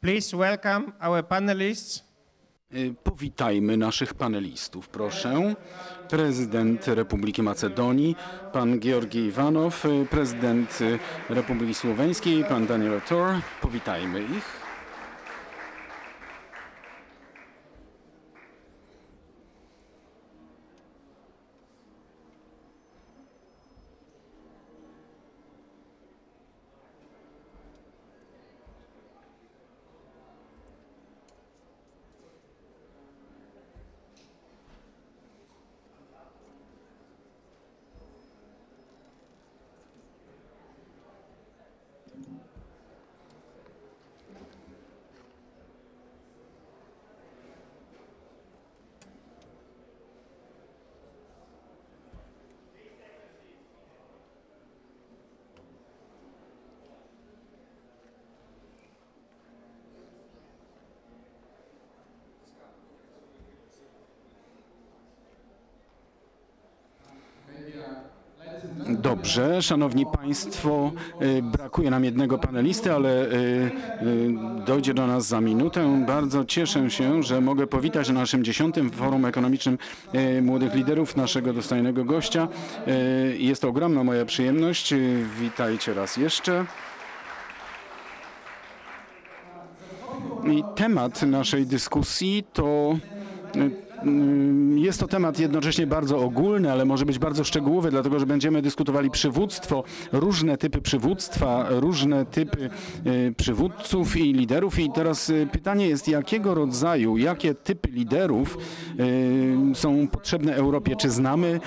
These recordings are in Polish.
Please welcome our panelists. Powitajmy naszych panelistów, proszę. Prezydent Republiki Macedonii, pan Gjorge Ivanov, prezydent Republiki Słoweńskiej, pan Danilo Turk. Powitajmy ich. Dobrze, szanowni państwo, brakuje nam jednego panelisty, ale dojdzie do nas za minutę. Bardzo cieszę się, że mogę powitać na naszym 10. Forum Ekonomicznym Młodych Liderów naszego dostojnego gościa. Jest to ogromna moja przyjemność. Witajcie raz jeszcze. I temat naszej dyskusji to... Jest to temat jednocześnie bardzo ogólny, ale może być bardzo szczegółowy, dlatego że będziemy dyskutowali przywództwo, różne typy przywództwa, różne typy przywódców i liderów. I teraz pytanie jest, jakiego rodzaju, jakie typy liderów są potrzebne Europie? Czy znamy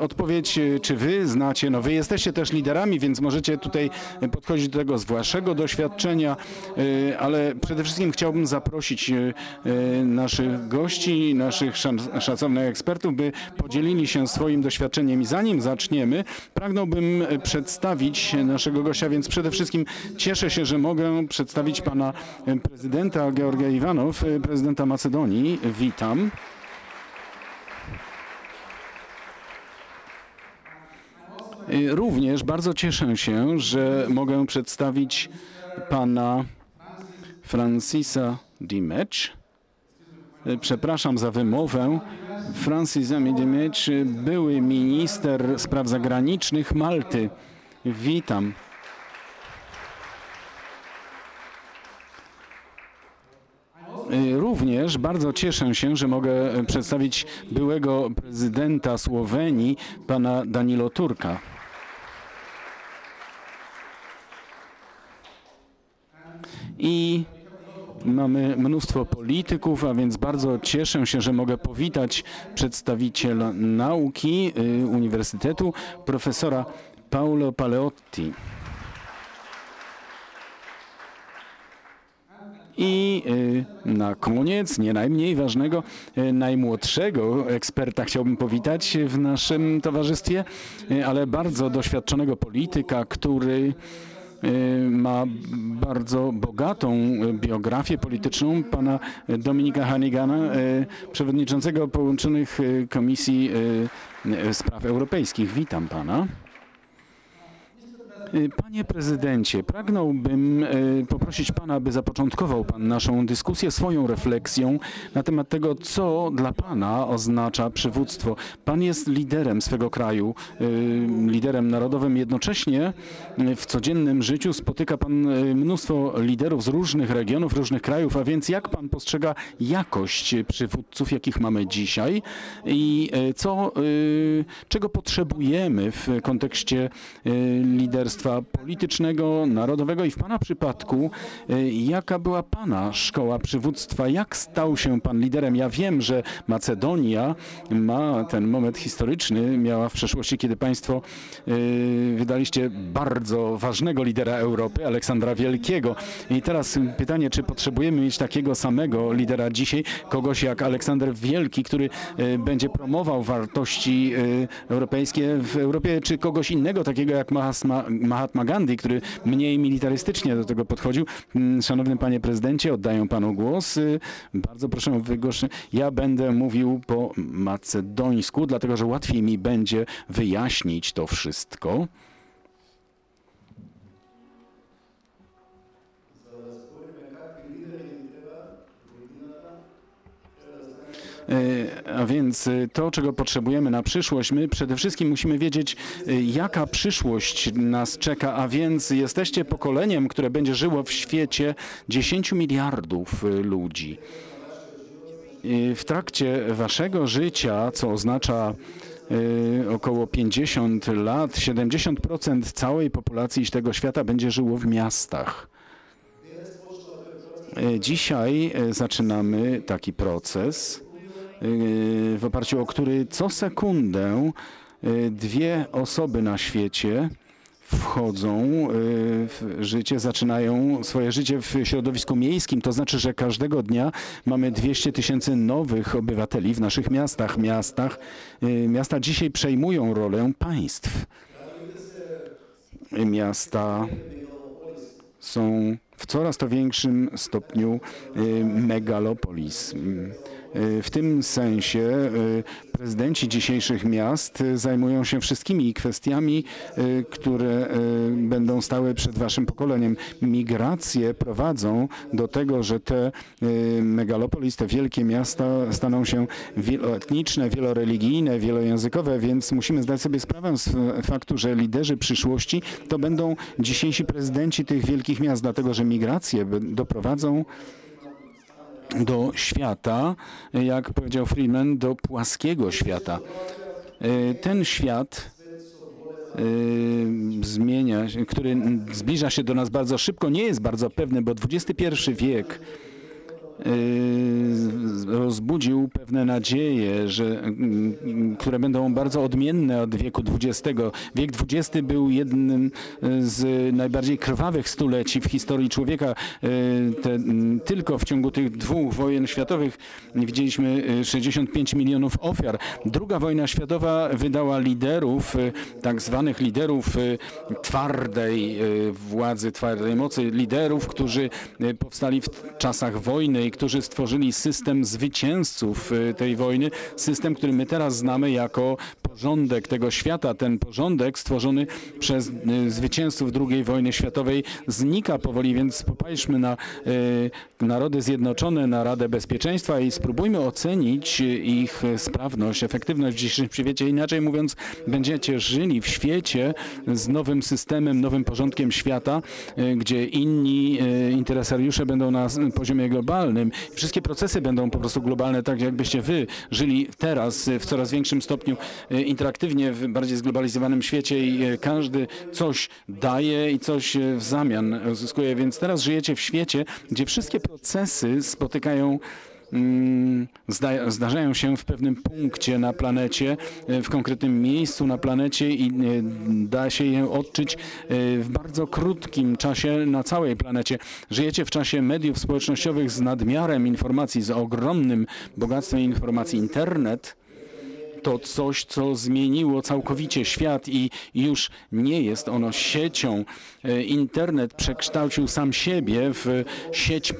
odpowiedź, czy wy znacie? No wy jesteście też liderami, więc możecie tutaj podchodzić do tego z waszego doświadczenia, ale przede wszystkim chciałbym zaprosić naszych gości, naszych szacownych ekspertów, by podzielili się swoim doświadczeniem. I zanim zaczniemy, pragnąłbym przedstawić naszego gościa, więc przede wszystkim cieszę się, że mogę przedstawić pana prezydenta Gjorge Ivanov, prezydenta Macedonii. Witam. Również bardzo cieszę się, że mogę przedstawić pana Francisa Dimech. Przepraszam za wymowę. Francis Zammit Dimech, były minister spraw zagranicznych Malty. Witam. Również bardzo cieszę się, że mogę przedstawić byłego prezydenta Słowenii, pana Danilo Turka. I mamy mnóstwo polityków, a więc bardzo cieszę się, że mogę powitać przedstawiciela nauki Uniwersytetu, profesora Paolo Paleotti. I na koniec, nie najmniej ważnego, najmłodszego eksperta chciałbym powitać w naszym towarzystwie, ale bardzo doświadczonego polityka, który ma bardzo bogatą biografię polityczną, pana Dominika Hannigana, przewodniczącego połączonych komisji spraw europejskich. Witam pana. Panie prezydencie, pragnąłbym poprosić pana, by zapoczątkował pan naszą dyskusję swoją refleksją na temat tego, co dla pana oznacza przywództwo. Pan jest liderem swego kraju, liderem narodowym. Jednocześnie w codziennym życiu spotyka pan mnóstwo liderów z różnych regionów, różnych krajów, a więc jak pan postrzega jakość przywódców, jakich mamy dzisiaj i czego potrzebujemy w kontekście liderstwa politycznego, narodowego i w pana przypadku, jaka była pana szkoła przywództwa? Jak stał się pan liderem? Ja wiem, że Macedonia ma ten moment historyczny, miała w przeszłości, kiedy państwo wydaliście bardzo ważnego lidera Europy, Aleksandra Wielkiego. I teraz pytanie, czy potrzebujemy mieć takiego samego lidera dzisiaj, kogoś jak Aleksander Wielki, który będzie promował wartości europejskie w Europie, czy kogoś innego, takiego jak Mahatma Gandhi, który mniej militarystycznie do tego podchodził. Szanowny panie prezydencie, oddaję panu głos. Bardzo proszę o wygłoszenie. Ja będę mówił po macedońsku, dlatego że łatwiej mi będzie wyjaśnić to wszystko. A więc to, czego potrzebujemy na przyszłość, my przede wszystkim musimy wiedzieć, jaka przyszłość nas czeka, a więc jesteście pokoleniem, które będzie żyło w świecie 10 miliardów ludzi. W trakcie waszego życia, co oznacza około 50 lat, 70% całej populacji tego świata będzie żyło w miastach. Dzisiaj zaczynamy taki proces, w oparciu o który co sekundę dwie osoby na świecie wchodzą w życie, zaczynają swoje życie w środowisku miejskim. To znaczy, że każdego dnia mamy 200 tysięcy nowych obywateli w naszych miastach. Miasta dzisiaj przejmują rolę państw. Miasta są w coraz to większym stopniu megalopolis. W tym sensie prezydenci dzisiejszych miast zajmują się wszystkimi kwestiami, które będą stały przed waszym pokoleniem. Migracje prowadzą do tego, że te megalopolis, te wielkie miasta staną się wieloetniczne, wieloreligijne, wielojęzykowe, więc musimy zdać sobie sprawę z faktu, że liderzy przyszłości to będą dzisiejsi prezydenci tych wielkich miast, dlatego że migracje doprowadzą do świata, jak powiedział Freeman, do płaskiego świata. Ten świat zmienia się, który zbliża się do nas bardzo szybko, nie jest bardzo pewny, bo XXI wiek rozbudził pewne nadzieje, które będą bardzo odmienne od wieku XX. Wiek XX był jednym z najbardziej krwawych stuleci w historii człowieka. Tylko w ciągu tych dwóch wojen światowych widzieliśmy 65 milionów ofiar. Druga wojna światowa wydała liderów, tak zwanych liderów twardej władzy, twardej mocy, liderów, którzy powstali w czasach wojny i którzy stworzyli system zwycięzców tej wojny, system, który my teraz znamy jako porządek tego świata. Ten porządek stworzony przez zwycięzców II wojny światowej znika powoli, więc popatrzmy na Narody Zjednoczone, na Radę Bezpieczeństwa i spróbujmy ocenić ich sprawność, efektywność w dzisiejszym świecie. Inaczej mówiąc, będziecie żyli w świecie z nowym systemem, nowym porządkiem świata, gdzie inni interesariusze będą na poziomie globalnym. Wszystkie procesy będą po prostu globalne, tak jakbyście wy żyli teraz w coraz większym stopniu interaktywnie w bardziej zglobalizowanym świecie i każdy coś daje i coś w zamian uzyskuje. Więc teraz żyjecie w świecie, gdzie wszystkie procesy zdarzają się w pewnym punkcie na planecie, w konkretnym miejscu na planecie i da się je odczuć w bardzo krótkim czasie na całej planecie. Żyjecie w czasie mediów społecznościowych z nadmiarem informacji, z ogromnym bogactwem informacji. Internet to coś, co zmieniło całkowicie świat i już nie jest ono siecią. Internet przekształcił sam siebie w sieć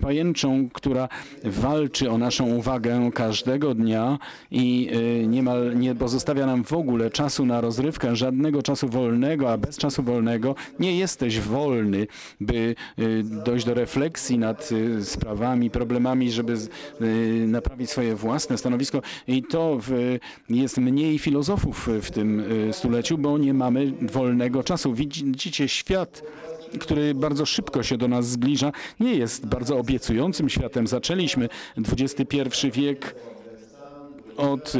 pajęczą, która walczy o naszą uwagę każdego dnia i niemal nie pozostawia nam w ogóle czasu na rozrywkę, żadnego czasu wolnego, a bez czasu wolnego nie jesteś wolny, by dojść do refleksji nad sprawami, problemami, żeby naprawić swoje własne stanowisko. I to jest mniej filozofów w tym stuleciu, bo nie mamy wolnego czasu. Widzicie, świat, który bardzo szybko się do nas zbliża, nie jest bardzo obiecującym światem. Zaczęliśmy XXI wiek od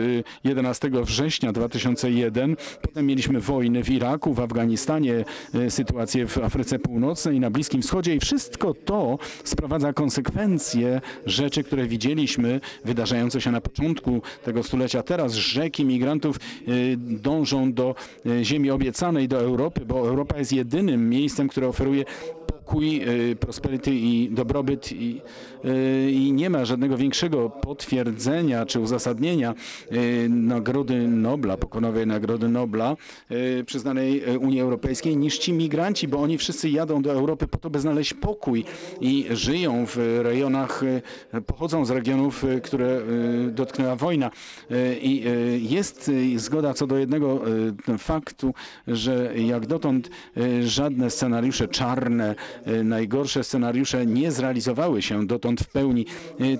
11 września 2001. Potem mieliśmy wojny w Iraku, w Afganistanie, sytuację w Afryce Północnej, na Bliskim Wschodzie i wszystko to sprowadza konsekwencje rzeczy, które widzieliśmy wydarzające się na początku tego stulecia. Teraz rzeki migrantów dążą do ziemi obiecanej, do Europy, bo Europa jest jedynym miejscem, które oferuje pokój, prosperity i dobrobyt i nie ma żadnego większego potwierdzenia czy uzasadnienia Nagrody Nobla, pokonowej Nagrody Nobla przyznanej Unii Europejskiej niż ci migranci, bo oni wszyscy jadą do Europy po to, by znaleźć pokój i żyją w rejonach, pochodzą z regionów, które dotknęła wojna. I jest zgoda co do jednego faktu, że jak dotąd żadne scenariusze czarne najgorsze scenariusze nie zrealizowały się dotąd w pełni.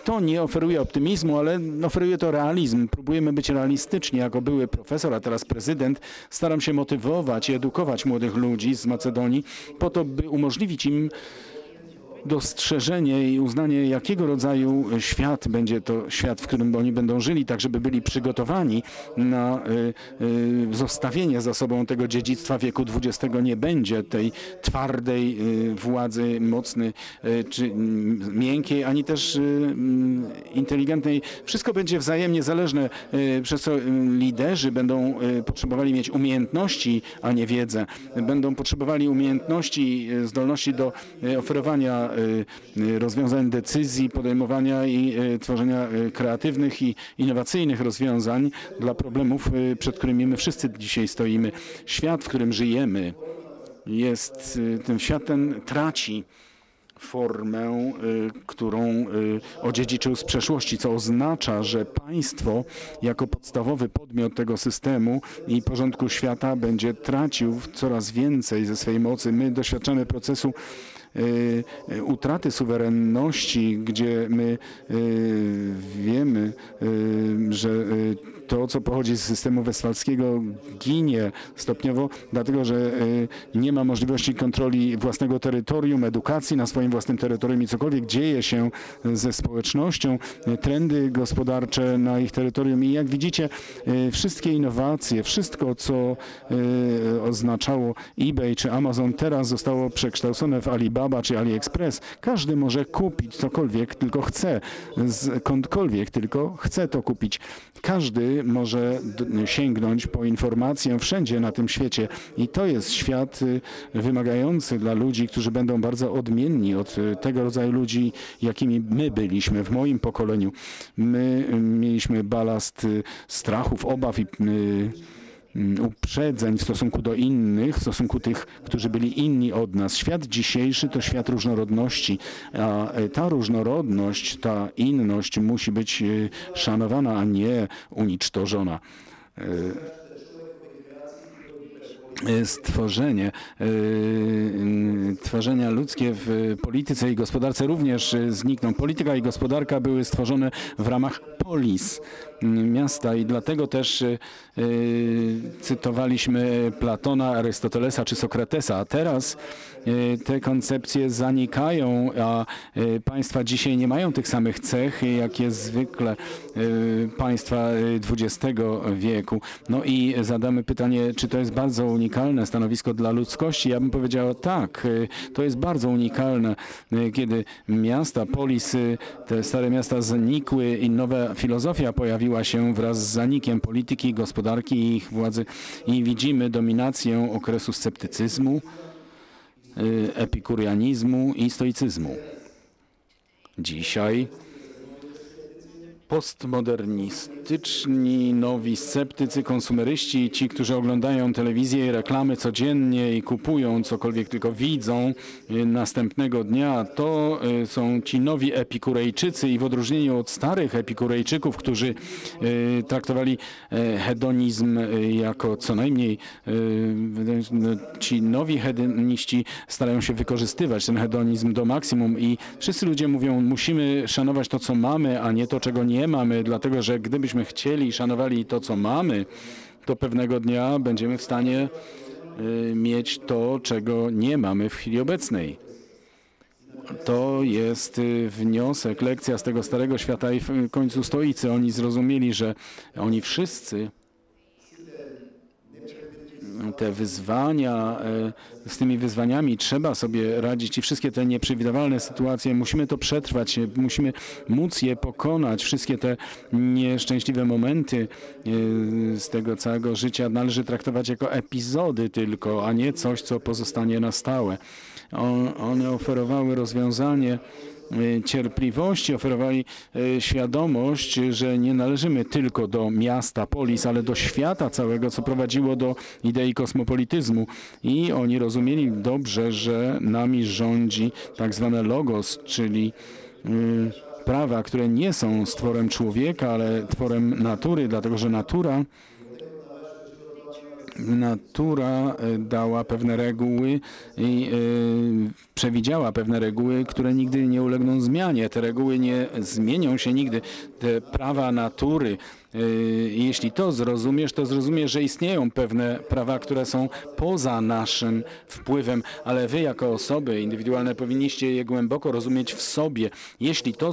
To nie oferuje optymizmu, ale oferuje to realizm. Próbujemy być realistyczni. Jako były profesor, a teraz prezydent, staram się motywować i edukować młodych ludzi z Macedonii po to, by umożliwić im dostrzeżenie i uznanie, jakiego rodzaju świat będzie to świat, w którym oni będą żyli, tak żeby byli przygotowani na zostawienie za sobą tego dziedzictwa wieku XX. Nie będzie tej twardej władzy, mocnej czy miękkiej, ani też inteligentnej. Wszystko będzie wzajemnie zależne, przez co liderzy będą potrzebowali mieć umiejętności, a nie wiedzę. Będą potrzebowali umiejętności, zdolności do oferowania rozwiązań, decyzji, podejmowania i tworzenia kreatywnych i innowacyjnych rozwiązań dla problemów, przed którymi my wszyscy dzisiaj stoimy. Świat, w którym żyjemy, jest tym światem, traci formę, którą odziedziczył z przeszłości, co oznacza, że państwo jako podstawowy podmiot tego systemu i porządku świata będzie tracił coraz więcej ze swej mocy. My doświadczamy procesu utraty suwerenności, gdzie my wiemy, że to, co pochodzi z systemu westfalskiego, ginie stopniowo, dlatego że nie ma możliwości kontroli własnego terytorium, edukacji na swoim własnym terytorium i cokolwiek dzieje się ze społecznością, trendy gospodarcze na ich terytorium. I jak widzicie, wszystkie innowacje, wszystko, co oznaczało eBay czy Amazon, teraz zostało przekształcone w Alibaba czy AliExpress. Każdy może kupić cokolwiek tylko chce, skądkolwiek tylko chce to kupić. Każdy może sięgnąć po informację wszędzie na tym świecie i to jest świat wymagający dla ludzi, którzy będą bardzo odmienni od tego rodzaju ludzi, jakimi my byliśmy w moim pokoleniu. My mieliśmy balast strachów, obaw i uprzedzeń w stosunku do innych, w stosunku tych, którzy byli inni od nas. Świat dzisiejszy to świat różnorodności, a ta różnorodność, ta inność musi być szanowana, a nie unicestwiona. Stworzenia ludzkie w polityce i gospodarce również znikną. Polityka i gospodarka były stworzone w ramach polis, miasta, i dlatego też cytowaliśmy Platona, Arystotelesa czy Sokratesa. A teraz te koncepcje zanikają, a państwa dzisiaj nie mają tych samych cech, jakie zwykle państwa XX wieku. No i zadamy pytanie, czy to jest bardzo unikalne stanowisko dla ludzkości. Ja bym powiedziała tak, to jest bardzo unikalne, kiedy miasta, polisy, te stare miasta znikły i nowa filozofia pojawiła się wraz z zanikiem polityki, gospodarki i ich władzy. I widzimy dominację okresu sceptycyzmu, epikurianizmu i stoicyzmu. Dzisiaj postmodernistyczni, nowi sceptycy, konsumeryści, ci, którzy oglądają telewizję i reklamy codziennie i kupują cokolwiek tylko widzą następnego dnia, to są ci nowi epikurejczycy i w odróżnieniu od starych epikurejczyków, którzy traktowali hedonizm jako co najmniej, ci nowi hedoniści starają się wykorzystywać ten hedonizm do maksimum i wszyscy ludzie mówią, musimy szanować to, co mamy, a nie to, czego nie mamy, dlatego że gdybyśmy chcieli i szanowali to, co mamy, to pewnego dnia będziemy w stanie mieć to, czego nie mamy w chwili obecnej. To jest wniosek, lekcja z tego starego świata i w końcu stoicy. Oni zrozumieli, że oni wszyscy te wyzwania, z tymi wyzwaniami trzeba sobie radzić i wszystkie te nieprzewidywalne sytuacje, musimy to przetrwać, musimy móc je pokonać. Wszystkie te nieszczęśliwe momenty z tego całego życia należy traktować jako epizody tylko, a nie coś, co pozostanie na stałe. One oferowały rozwiązanie cierpliwości, oferowali świadomość, że nie należymy tylko do miasta, polis, ale do świata całego, co prowadziło do idei kosmopolityzmu. I oni rozumieli dobrze, że nami rządzi tak zwane logos, czyli prawa, które nie są stworem człowieka, ale tworem natury, dlatego że natura natura dała pewne reguły i przewidziała pewne reguły, które nigdy nie ulegną zmianie. Te reguły nie zmienią się nigdy. Te prawa natury, jeśli to zrozumiesz, że istnieją pewne prawa, które są poza naszym wpływem, ale wy jako osoby indywidualne powinniście je głęboko rozumieć w sobie. Jeśli to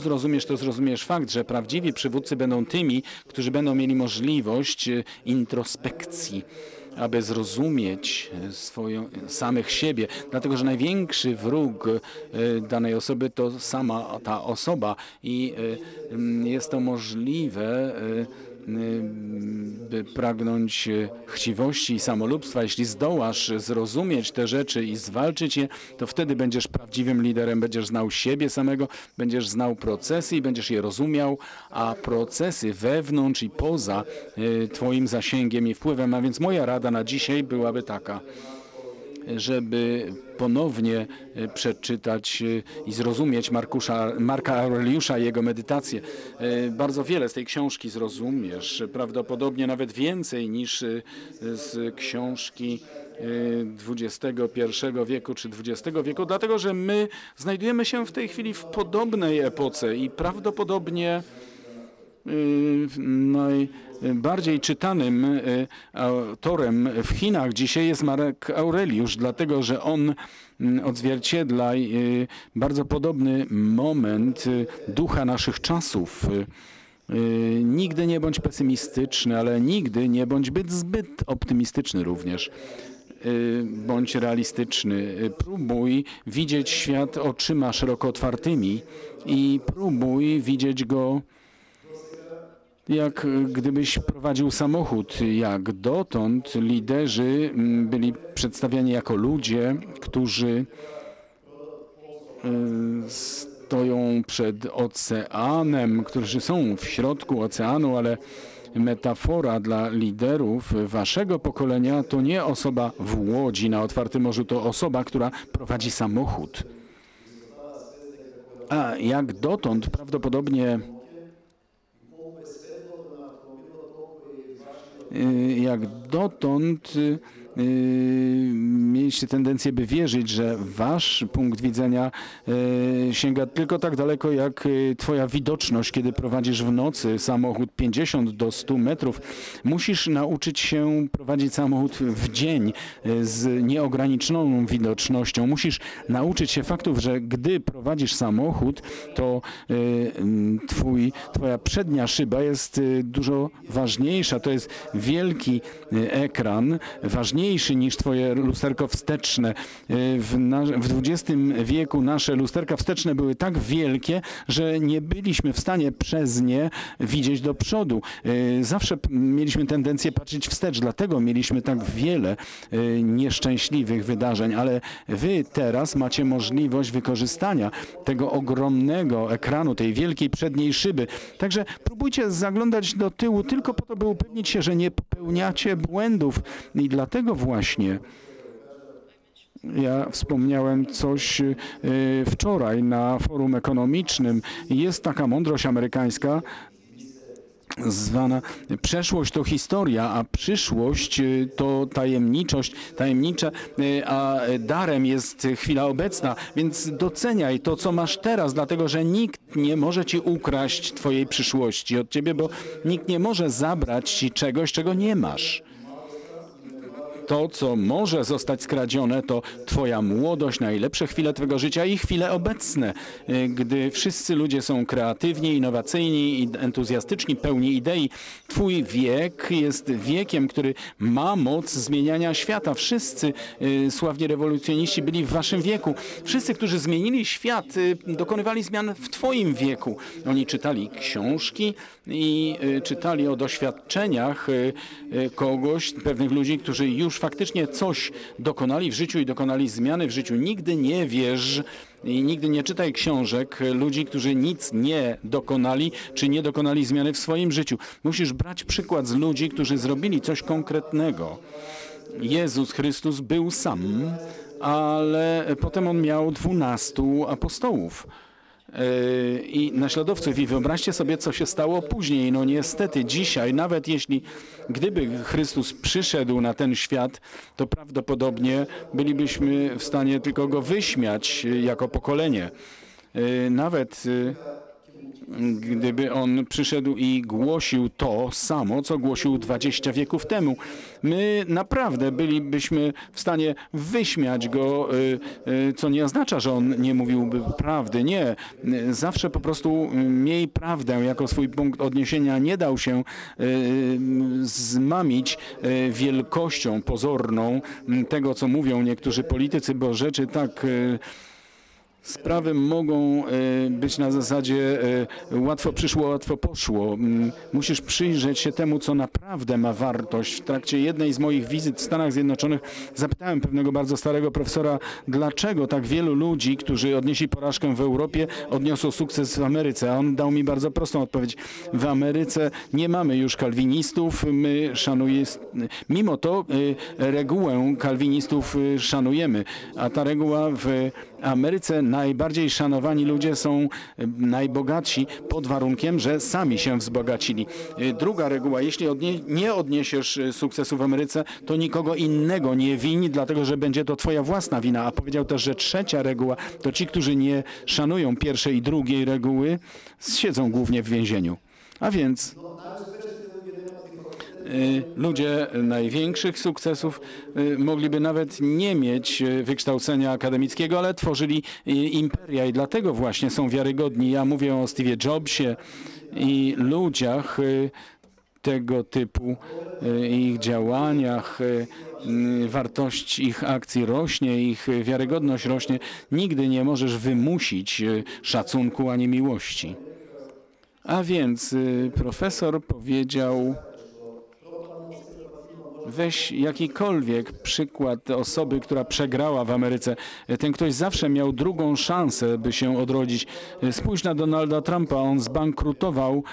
zrozumiesz fakt, że prawdziwi przywódcy będą tymi, którzy będą mieli możliwość introspekcji, aby zrozumieć samych siebie, dlatego że największy wróg danej osoby to sama ta osoba i jest to możliwe, by pragnąć chciwości i samolubstwa. Jeśli zdołasz zrozumieć te rzeczy i zwalczyć je, to wtedy będziesz prawdziwym liderem, będziesz znał siebie samego, będziesz znał procesy i będziesz je rozumiał, a procesy wewnątrz i poza twoim zasięgiem i wpływem. A więc moja rada na dzisiaj byłaby taka, żeby ponownie przeczytać i zrozumieć Marka Aureliusza i jego medytacje. Bardzo wiele z tej książki zrozumiesz, prawdopodobnie nawet więcej niż z książki XXI wieku czy XX wieku, dlatego że my znajdujemy się w tej chwili w podobnej epoce i prawdopodobnie najbardziej czytanym autorem w Chinach dzisiaj jest Marek Aureliusz, dlatego że on odzwierciedla bardzo podobny moment ducha naszych czasów. Nigdy nie bądź pesymistyczny, ale nigdy nie bądź zbyt optymistyczny również. Bądź realistyczny. Próbuj widzieć świat oczyma szeroko otwartymi i próbuj widzieć go jak gdybyś prowadził samochód. Jak dotąd liderzy byli przedstawiani jako ludzie, którzy stoją przed oceanem, którzy są w środku oceanu, ale metafora dla liderów waszego pokolenia to nie osoba w łodzi na otwartym morzu, to osoba, która prowadzi samochód. A jak dotąd prawdopodobnie mieliście tendencję, by wierzyć, że wasz punkt widzenia sięga tylko tak daleko, jak twoja widoczność, kiedy prowadzisz w nocy samochód 50 do 100 metrów. Musisz nauczyć się prowadzić samochód w dzień z nieograniczoną widocznością. Musisz nauczyć się faktów, że gdy prowadzisz samochód, to twoja przednia szyba jest dużo ważniejsza. To jest wielki ekran, ważniejszy niż twoje lusterko wsteczne. W XX wieku nasze lusterka wsteczne były tak wielkie, że nie byliśmy w stanie przez nie widzieć do przodu. Zawsze mieliśmy tendencję patrzeć wstecz, dlatego mieliśmy tak wiele nieszczęśliwych wydarzeń, ale wy teraz macie możliwość wykorzystania tego ogromnego ekranu, tej wielkiej przedniej szyby. Także próbujcie zaglądać do tyłu tylko po to, by upewnić się, że nie popełniacie błędów. I dlatego właśnie ja wspomniałem coś wczoraj na forum ekonomicznym. Jest taka mądrość amerykańska zwana przeszłość to historia, a przyszłość to tajemnicza, a darem jest chwila obecna. Więc doceniaj to, co masz teraz, dlatego że nikt nie może ci ukraść twojej przyszłości od ciebie, bo nikt nie może zabrać ci czegoś, czego nie masz. To, co może zostać skradzione, to twoja młodość, najlepsze chwile twojego życia i chwile obecne, gdy wszyscy ludzie są kreatywni, innowacyjni i entuzjastyczni, pełni idei. Twój wiek jest wiekiem, który ma moc zmieniania świata. Wszyscy sławni rewolucjoniści byli w waszym wieku. Wszyscy, którzy zmienili świat, dokonywali zmian w twoim wieku. Oni czytali książki i czytali o doświadczeniach pewnych ludzi, którzy już faktycznie coś dokonali w życiu i dokonali zmiany w życiu. Nigdy nie wierz i nigdy nie czytaj książek ludzi, którzy nic nie dokonali, czy nie dokonali zmiany w swoim życiu. Musisz brać przykład z ludzi, którzy zrobili coś konkretnego. Jezus Chrystus był sam, ale potem on miał 12 apostołów. i naśladowców. I wyobraźcie sobie, co się stało później. No niestety dzisiaj, nawet jeśli gdyby Chrystus przyszedł na ten świat, to prawdopodobnie bylibyśmy w stanie tylko go wyśmiać jako pokolenie. Nawet gdyby on przyszedł i głosił to samo, co głosił 20 wieków temu. My naprawdę bylibyśmy w stanie wyśmiać go, co nie oznacza, że on nie mówiłby prawdy. Nie. Zawsze po prostu miej prawdę jako swój punkt odniesienia. Nie dał się zmamić wielkością pozorną tego, co mówią niektórzy politycy, bo rzeczy tak... Sprawy mogą być na zasadzie łatwo przyszło, łatwo poszło. Musisz przyjrzeć się temu, co naprawdę ma wartość. W trakcie jednej z moich wizyt w Stanach Zjednoczonych zapytałem pewnego bardzo starego profesora, dlaczego tak wielu ludzi, którzy odnieśli porażkę w Europie, odniosło sukces w Ameryce. A on dał mi bardzo prostą odpowiedź. W Ameryce nie mamy już kalwinistów. My szanujemy, mimo to regułę kalwinistów szanujemy. A ta reguła w Ameryce najbardziej szanowani ludzie są najbogatsi pod warunkiem, że sami się wzbogacili. Druga reguła, jeśli nie odniesiesz sukcesu w Ameryce, to nikogo innego nie wini, dlatego że będzie to twoja własna wina. A powiedział też, że trzecia reguła to ci, którzy nie szanują pierwszej i drugiej reguły, siedzą głównie w więzieniu. A więc... Ludzie największych sukcesów mogliby nawet nie mieć wykształcenia akademickiego, ale tworzyli imperia i dlatego właśnie są wiarygodni. Ja mówię o Steve Jobsie i ludziach tego typu, ich działaniach, wartość ich akcji rośnie, ich wiarygodność rośnie. Nigdy nie możesz wymusić szacunku ani miłości. A więc profesor powiedział... Weź jakikolwiek przykład osoby, która przegrała w Ameryce. Ten ktoś zawsze miał drugą szansę, by się odrodzić. Spójrz na Donalda Trumpa. On zbankrutował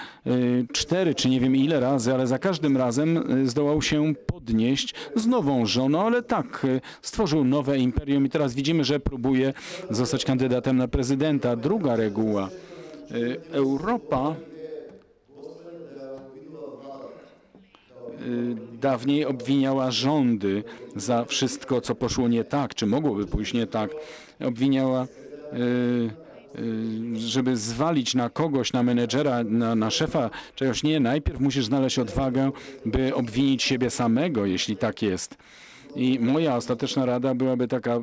4 czy nie wiem ile razy, ale za każdym razem zdołał się podnieść z nową żoną, ale tak, stworzył nowe imperium i teraz widzimy, że próbuje zostać kandydatem na prezydenta. Druga reguła. Europa... dawniej obwiniała rządy za wszystko, co poszło nie tak, czy mogłoby pójść nie tak. Obwiniała, żeby zwalić na kogoś, na menedżera, na szefa czegoś. Nie, najpierw musisz znaleźć odwagę, by obwinić siebie samego, jeśli tak jest. I moja ostateczna rada byłaby taka...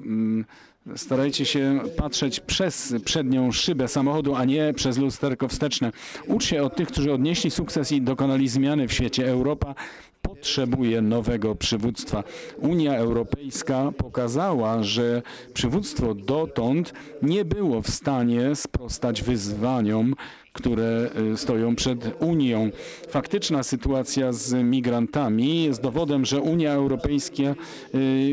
Starajcie się patrzeć przez przednią szybę samochodu, a nie przez lusterko wsteczne. Ucz się od tych, którzy odnieśli sukces i dokonali zmiany w świecie. Europa potrzebuje nowego przywództwa. Unia Europejska pokazała, że przywództwo dotąd nie było w stanie sprostać wyzwaniom, które stoją przed Unią. Faktyczna sytuacja z migrantami jest dowodem, że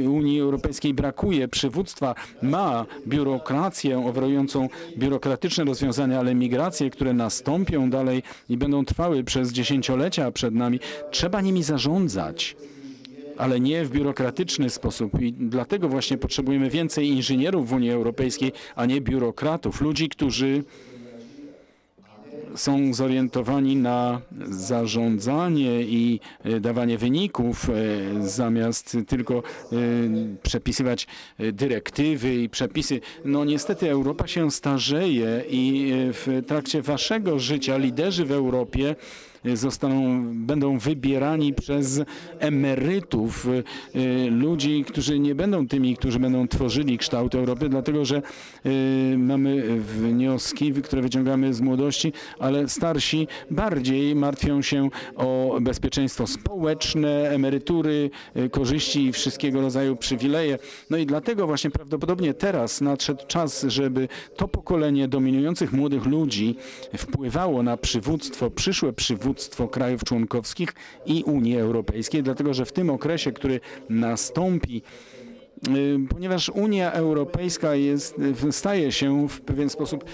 Unii Europejskiej brakuje przywództwa. Ma biurokrację oferującą biurokratyczne rozwiązania, ale migracje, które nastąpią dalej i będą trwały przez dziesięciolecia przed nami, trzeba nimi zarządzać, ale nie w biurokratyczny sposób. I dlatego właśnie potrzebujemy więcej inżynierów w Unii Europejskiej, a nie biurokratów, ludzi, którzy są zorientowani na zarządzanie i dawanie wyników, zamiast tylko przepisywać dyrektywy i przepisy. No niestety Europa się starzeje i w trakcie waszego życia liderzy w Europie będą wybierani przez emerytów, ludzi, którzy nie będą tymi, którzy będą tworzyli kształt Europy, dlatego że mamy wnioski, które wyciągamy z młodości, ale starsi bardziej martwią się o bezpieczeństwo społeczne, emerytury, korzyści i wszystkiego rodzaju przywileje. No i dlatego właśnie prawdopodobnie teraz nadszedł czas, żeby to pokolenie dominujących młodych ludzi wpływało na przywództwo, przyszłe przywództwo krajów członkowskich i Unii Europejskiej, dlatego że w tym okresie, który nastąpi, ponieważ Unia Europejska staje się w pewien sposób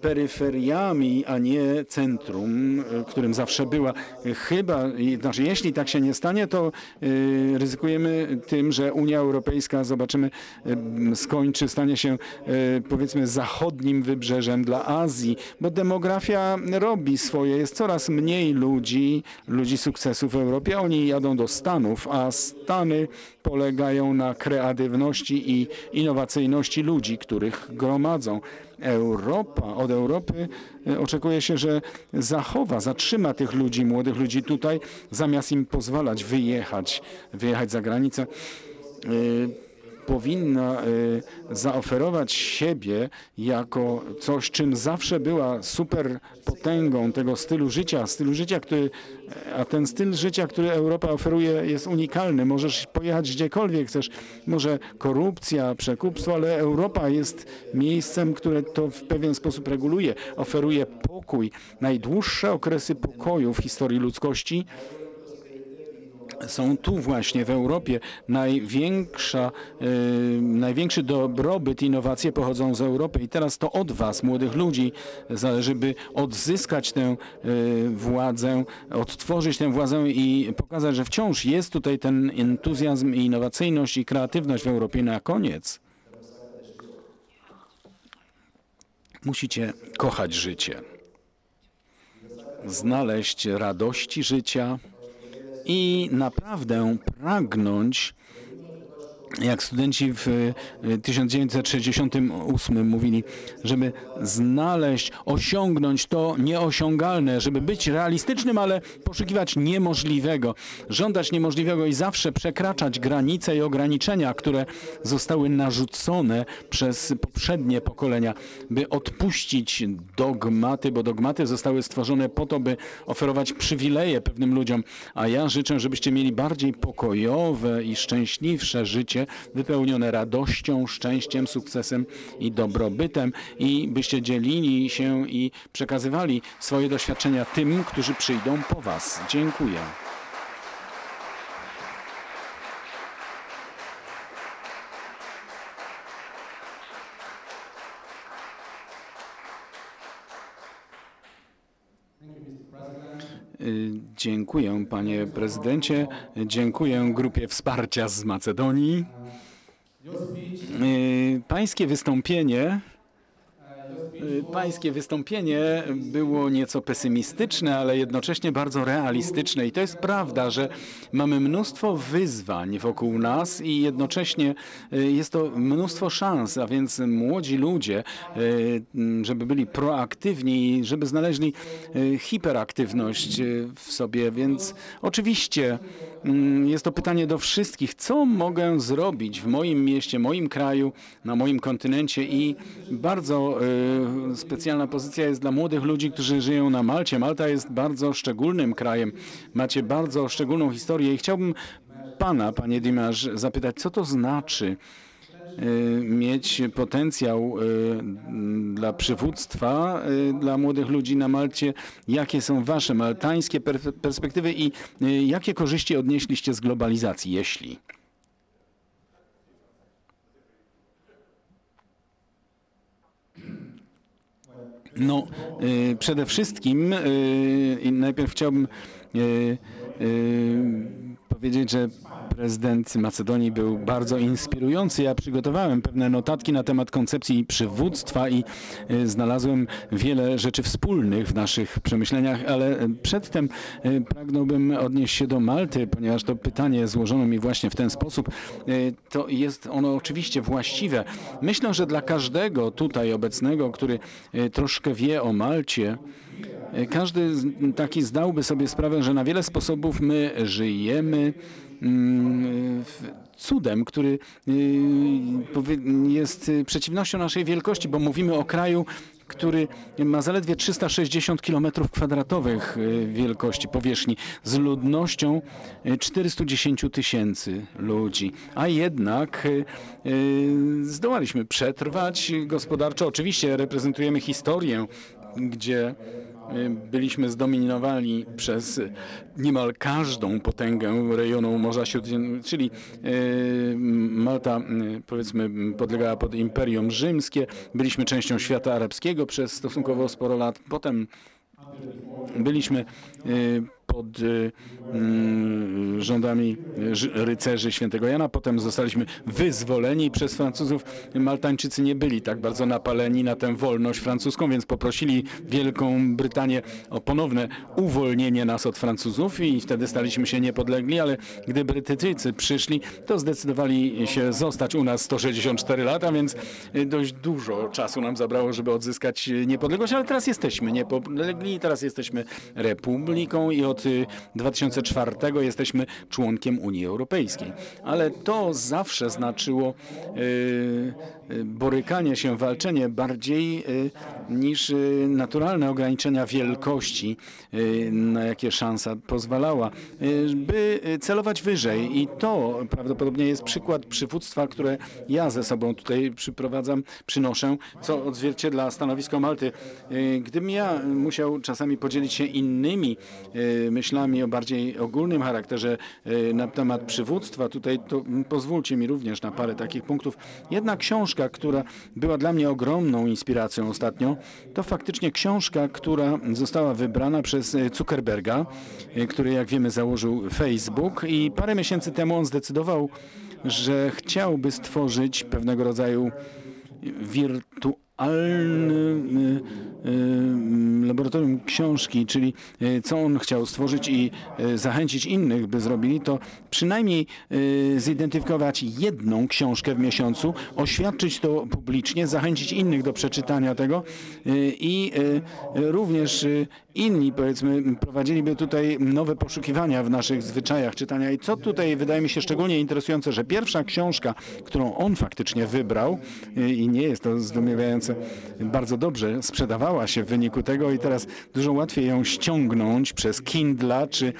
peryferiami, a nie centrum, którym zawsze była. Chyba, znaczy jeśli tak się nie stanie, to ryzykujemy tym, że Unia Europejska, zobaczymy, stanie się powiedzmy zachodnim wybrzeżem dla Azji, bo demografia robi swoje, jest coraz mniej ludzi sukcesu w Europie. Oni jadą do Stanów, a Stany polegają na kreatywności i innowacyjności ludzi, których gromadzą. Od Europy oczekuje się, że zatrzyma tych ludzi, młodych ludzi tutaj, zamiast im pozwalać wyjechać za granicę. Powinna zaoferować siebie jako coś, czym zawsze była superpotęgą tego stylu życia, a ten styl życia, który Europa oferuje, jest unikalny. Możesz pojechać gdziekolwiek chcesz, może korupcja, przekupstwo, ale Europa jest miejscem, które to w pewien sposób reguluje, oferuje pokój. Najdłuższe okresy pokoju w historii ludzkości są tu właśnie w Europie. Największy dobrobyt, innowacje pochodzą z Europy i teraz to od was, młodych ludzi, zależy, by odzyskać tę władzę, odtworzyć tę władzę i pokazać, że wciąż jest tutaj ten entuzjazm, innowacyjność i kreatywność w Europie. Na koniec musicie kochać życie, znaleźć radości życia i naprawdę pragnąć, jak studenci w 1968 mówili, żeby znaleźć, osiągnąć to nieosiągalne, żeby być realistycznym, ale poszukiwać niemożliwego, żądać niemożliwego i zawsze przekraczać granice i ograniczenia, które zostały narzucone przez poprzednie pokolenia, by odpuścić dogmaty, bo dogmaty zostały stworzone po to, by oferować przywileje pewnym ludziom, a ja życzę, żebyście mieli bardziej pokojowe i szczęśliwsze życie, wypełnione radością, szczęściem, sukcesem i dobrobytem i byście dzielili się i przekazywali swoje doświadczenia tym, którzy przyjdą po was. Dziękuję. Dziękuję, panie prezydencie. Dziękuję grupie wsparcia z Macedonii. Pańskie wystąpienie było nieco pesymistyczne, ale jednocześnie bardzo realistyczne. I to jest prawda, że mamy mnóstwo wyzwań wokół nas i jednocześnie jest to mnóstwo szans, a więc młodzi ludzie, żeby byli proaktywni, żeby znaleźli hiperaktywność w sobie. Więc oczywiście jest to pytanie do wszystkich, co mogę zrobić w moim mieście, moim kraju, na moim kontynencie i bardzo specjalna pozycja jest dla młodych ludzi, którzy żyją na Malcie. Malta jest bardzo szczególnym krajem. Macie bardzo szczególną historię i chciałbym pana, panie Dimech, zapytać, co to znaczy mieć potencjał dla przywództwa dla młodych ludzi na Malcie. Jakie są wasze maltańskie perspektywy i jakie korzyści odnieśliście z globalizacji, jeśli? No, przede wszystkim najpierw chciałbym powiedzieć, że prezydent Macedonii był bardzo inspirujący. Ja przygotowałem pewne notatki na temat koncepcji przywództwa i znalazłem wiele rzeczy wspólnych w naszych przemyśleniach, ale przedtem pragnąłbym odnieść się do Malty, ponieważ to pytanie złożono mi właśnie w ten sposób. To jest ono oczywiście właściwe. Myślę, że dla każdego tutaj obecnego, który troszkę wie o Malcie, każdy taki zdałby sobie sprawę, że na wiele sposobów my żyjemy cudem, który jest przeciwnością naszej wielkości, bo mówimy o kraju, który ma zaledwie 360 km² wielkości powierzchni z ludnością 410 tysięcy ludzi. A jednak zdołaliśmy przetrwać gospodarczo. Oczywiście reprezentujemy historię, gdzie byliśmy zdominowani przez niemal każdą potęgę rejonu Morza Śródziemnego, czyli Malta, powiedzmy, podlegała pod Imperium Rzymskie. Byliśmy częścią świata arabskiego przez stosunkowo sporo lat. Potem byliśmy pod rządami rycerzy świętego Jana. Potem zostaliśmy wyzwoleni przez Francuzów. Maltańczycy nie byli tak bardzo napaleni na tę wolność francuską, więc poprosili Wielką Brytanię o ponowne uwolnienie nas od Francuzów i wtedy staliśmy się niepodlegli, ale gdy Brytyjczycy przyszli, to zdecydowali się zostać u nas 164 lata, więc dość dużo czasu nam zabrało, żeby odzyskać niepodległość, ale teraz jesteśmy niepodlegli, teraz jesteśmy republiką i od 2004 jesteśmy członkiem Unii Europejskiej. Ale to zawsze znaczyło borykanie się, walczenie bardziej niż naturalne ograniczenia wielkości, na jakie szansa pozwalała, by celować wyżej. I to prawdopodobnie jest przykład przywództwa, które ja ze sobą tutaj przynoszę, co odzwierciedla stanowisko Malty. Gdybym ja musiał czasami podzielić się innymi myślami o bardziej ogólnym charakterze na temat przywództwa tutaj, to pozwólcie mi również na parę takich punktów. Jedna książka, która była dla mnie ogromną inspiracją ostatnio, to faktycznie książka, która została wybrana przez Zuckerberga, który, jak wiemy, założył Facebook i parę miesięcy temu on zdecydował, że chciałby stworzyć pewnego rodzaju wirtualny laboratorium książki, czyli co on chciał stworzyć i zachęcić innych, by zrobili, to przynajmniej zidentyfikować jedną książkę w miesiącu, oświadczyć to publicznie, zachęcić innych do przeczytania tego i również inni, powiedzmy, prowadziliby tutaj nowe poszukiwania w naszych zwyczajach czytania. I co tutaj wydaje mi się szczególnie interesujące, że pierwsza książka, którą on faktycznie wybrał i nie jest to zdumiewające, bardzo dobrze sprzedawała się w wyniku tego i teraz dużo łatwiej ją ściągnąć przez Kindla czy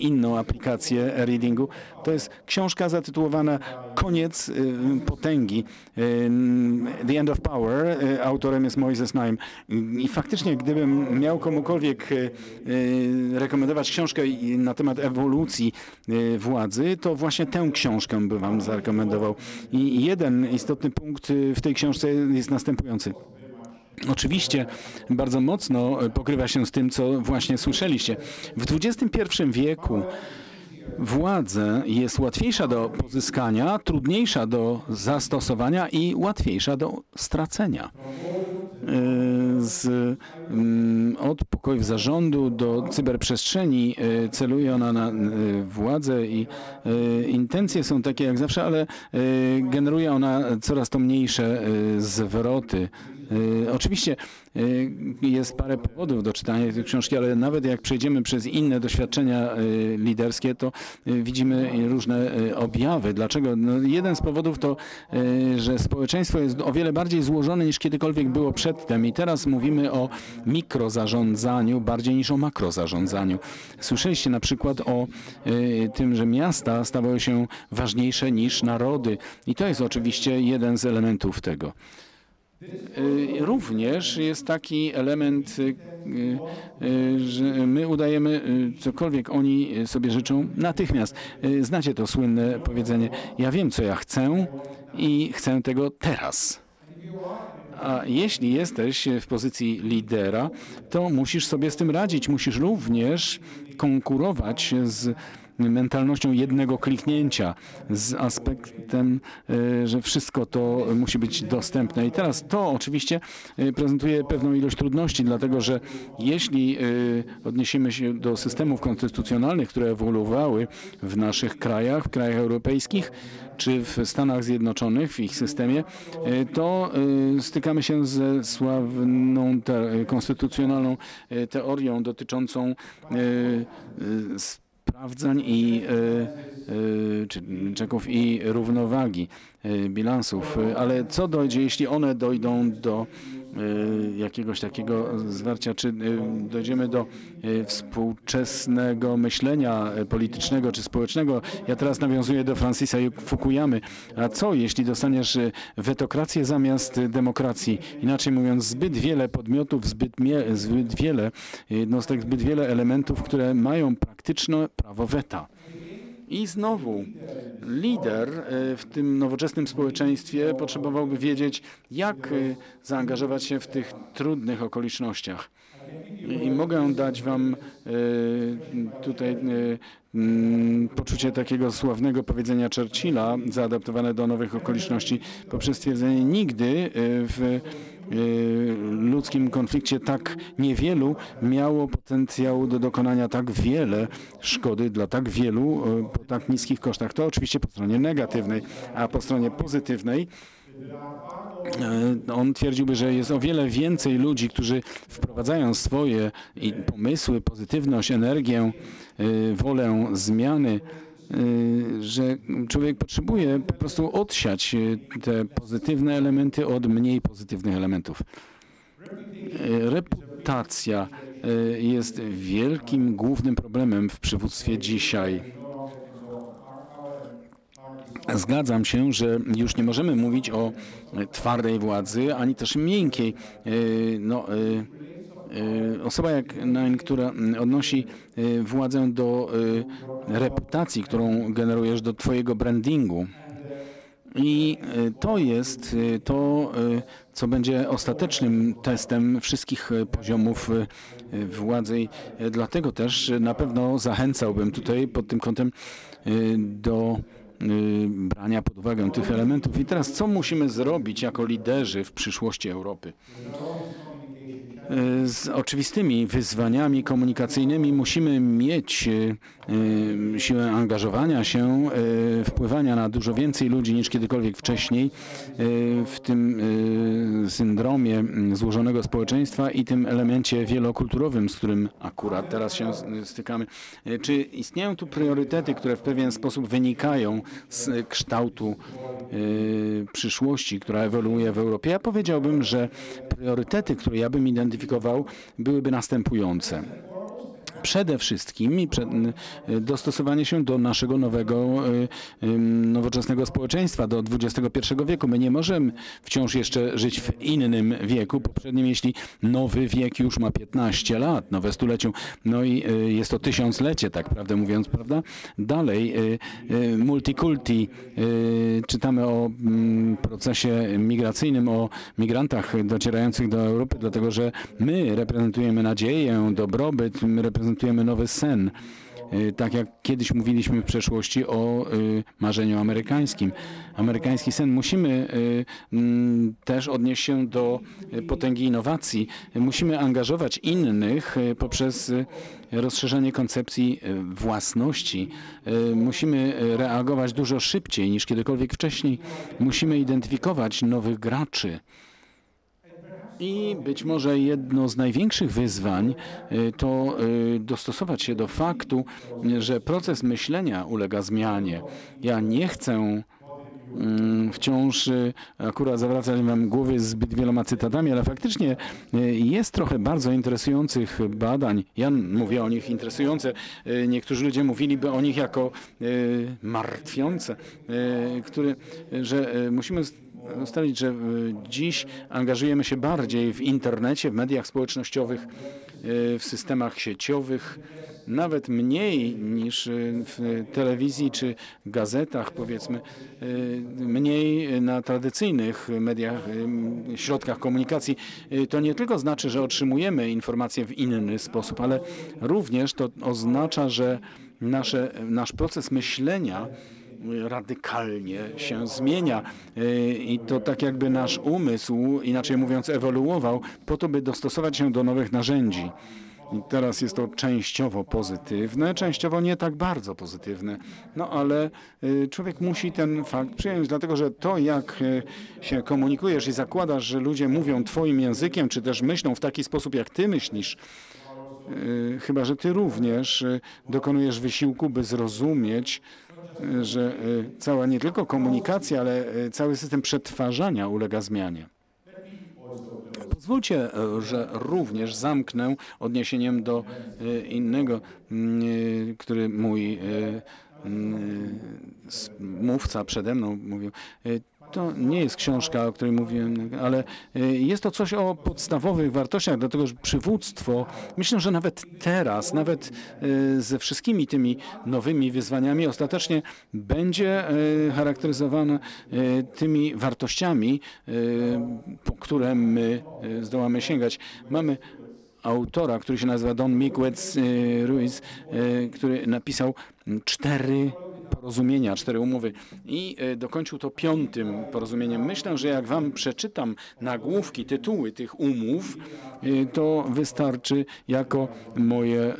inną aplikację readingu. To jest książka zatytułowana Koniec potęgi, The End of Power, autorem jest Moise Mayim. I faktycznie, gdybym miał komukolwiek rekomendować książkę na temat ewolucji władzy, to właśnie tę książkę bym wam zarekomendował. I jeden istotny punkt w tej książce jest następujący. Oczywiście bardzo mocno pokrywa się z tym, co właśnie słyszeliście. W XXI wieku władza jest łatwiejsza do pozyskania, trudniejsza do zastosowania i łatwiejsza do stracenia. Od pokojów zarządu do cyberprzestrzeni celuje ona na władzę i intencje są takie jak zawsze, ale generuje ona coraz to mniejsze zwroty. Oczywiście jest parę powodów do czytania tej książki, ale nawet jak przejdziemy przez inne doświadczenia liderskie, to widzimy różne objawy. Dlaczego? No, jeden z powodów to, że społeczeństwo jest o wiele bardziej złożone niż kiedykolwiek było przedtem i teraz mówimy o mikrozarządzaniu bardziej niż o makrozarządzaniu. Słyszeliście na przykład o tym, że miasta stawały się ważniejsze niż narody i to jest oczywiście jeden z elementów tego. Również jest taki element, że my udajemy cokolwiek oni sobie życzą natychmiast. Znacie to słynne powiedzenie, ja wiem, co ja chcę i chcę tego teraz. A jeśli jesteś w pozycji lidera, to musisz sobie z tym radzić. Musisz również konkurować z mentalnością jednego kliknięcia, z aspektem, że wszystko to musi być dostępne. I teraz to oczywiście prezentuje pewną ilość trudności, dlatego że jeśli odniesiemy się do systemów konstytucjonalnych, które ewoluowały w naszych krajach, w krajach europejskich, czy w Stanach Zjednoczonych, w ich systemie, to stykamy się ze sławną konstytucjonalną teorią dotyczącą sprawdzań i czeków i równowagi, bilansów. Ale co dojdzie, jeśli one dojdą do jakiegoś takiego zwarcia, czy dojdziemy do współczesnego myślenia politycznego czy społecznego. Ja teraz nawiązuję do Francisa Fukuyamy. A co, jeśli dostaniesz wetokrację zamiast demokracji? Inaczej mówiąc, zbyt wiele podmiotów, zbyt wiele jednostek, zbyt wiele elementów, które mają praktyczne prawo weta. I znowu lider w tym nowoczesnym społeczeństwie potrzebowałby wiedzieć, jak zaangażować się w tych trudnych okolicznościach. I mogę dać wam tutaj poczucie takiego sławnego powiedzenia Churchilla, zaadaptowane do nowych okoliczności, poprzez stwierdzenie: nigdy w ludzkim konflikcie tak niewielu miało potencjału do dokonania tak wiele szkody dla tak wielu po tak niskich kosztach. To oczywiście po stronie negatywnej, a po stronie pozytywnej on twierdziłby, że jest o wiele więcej ludzi, którzy wprowadzają swoje pomysły, pozytywność, energię, wolę zmiany, że człowiek potrzebuje po prostu odsiać te pozytywne elementy od mniej pozytywnych elementów. Reputacja jest wielkim, głównym problemem w przywództwie dzisiaj. Zgadzam się, że już nie możemy mówić o twardej władzy, ani też miękkiej. Osoba jak Nain, która odnosi władzę do reputacji, którą generujesz, do twojego brandingu. I to jest to, co będzie ostatecznym testem wszystkich poziomów władzy. Dlatego też na pewno zachęcałbym tutaj pod tym kątem do brania pod uwagę tych elementów. I teraz co musimy zrobić jako liderzy w przyszłości Europy? Z oczywistymi wyzwaniami komunikacyjnymi musimy mieć siłę angażowania się, wpływania na dużo więcej ludzi niż kiedykolwiek wcześniej w tym syndromie złożonego społeczeństwa i tym elemencie wielokulturowym, z którym akurat teraz się stykamy. Czy istnieją tu priorytety, które w pewien sposób wynikają z kształtu przyszłości, która ewoluuje w Europie? Ja powiedziałbym, że priorytety, które ja bym identyfikował, byłyby następujące. Przede wszystkim dostosowanie się do naszego nowoczesnego społeczeństwa, do XXI wieku. My nie możemy wciąż jeszcze żyć w innym wieku, poprzednim, jeśli nowy wiek już ma 15 lat, nowe stulecie, no i jest to tysiąclecie, tak prawdę mówiąc, prawda? Dalej, multikulti, czytamy o procesie migracyjnym, o migrantach docierających do Europy, dlatego że my reprezentujemy nadzieję, dobrobyt, my reprezentujemy nowy sen, tak jak kiedyś mówiliśmy w przeszłości o marzeniu amerykańskim. Amerykański sen. Musimy też odnieść się do potęgi innowacji. Musimy angażować innych poprzez rozszerzenie koncepcji własności. Musimy reagować dużo szybciej niż kiedykolwiek wcześniej. Musimy identyfikować nowych graczy. I być może jedno z największych wyzwań to dostosować się do faktu, że proces myślenia ulega zmianie. Ja nie chcę wciąż akurat zawracać wam głowy zbyt wieloma cytatami, ale faktycznie jest trochę bardzo interesujących badań. Ja mówię o nich interesujące. Niektórzy ludzie mówiliby o nich jako martwiące, że musimy ustalić, że dziś angażujemy się bardziej w internecie, w mediach społecznościowych, w systemach sieciowych, nawet mniej niż w telewizji czy gazetach, powiedzmy, mniej na tradycyjnych mediach, środkach komunikacji. To nie tylko znaczy, że otrzymujemy informacje w inny sposób, ale również to oznacza, że nasz proces myślenia radykalnie się zmienia i to tak jakby nasz umysł, inaczej mówiąc, ewoluował po to, by dostosować się do nowych narzędzi. I teraz jest to częściowo pozytywne, częściowo nie tak bardzo pozytywne, no ale człowiek musi ten fakt przyjąć, dlatego że to, jak się komunikujesz i zakładasz, że ludzie mówią twoim językiem, czy też myślą w taki sposób, jak ty myślisz, chyba że ty również dokonujesz wysiłku, by zrozumieć, że cała nie tylko komunikacja, ale cały system przetwarzania ulega zmianie. Pozwólcie, że również zamknę odniesieniem do innego, który mój mówca przede mną mówił, to nie jest książka, o której mówiłem, ale jest to coś o podstawowych wartościach, dlatego że przywództwo, myślę, że nawet teraz, nawet ze wszystkimi tymi nowymi wyzwaniami ostatecznie będzie charakteryzowane tymi wartościami, po które my zdołamy sięgać. Mamy autora, który się nazywa Don Miguel Ruiz, który napisał 4 umowy i dokończył to 5. porozumieniem. Myślę, że jak wam przeczytam nagłówki, tytuły tych umów, to wystarczy jako moje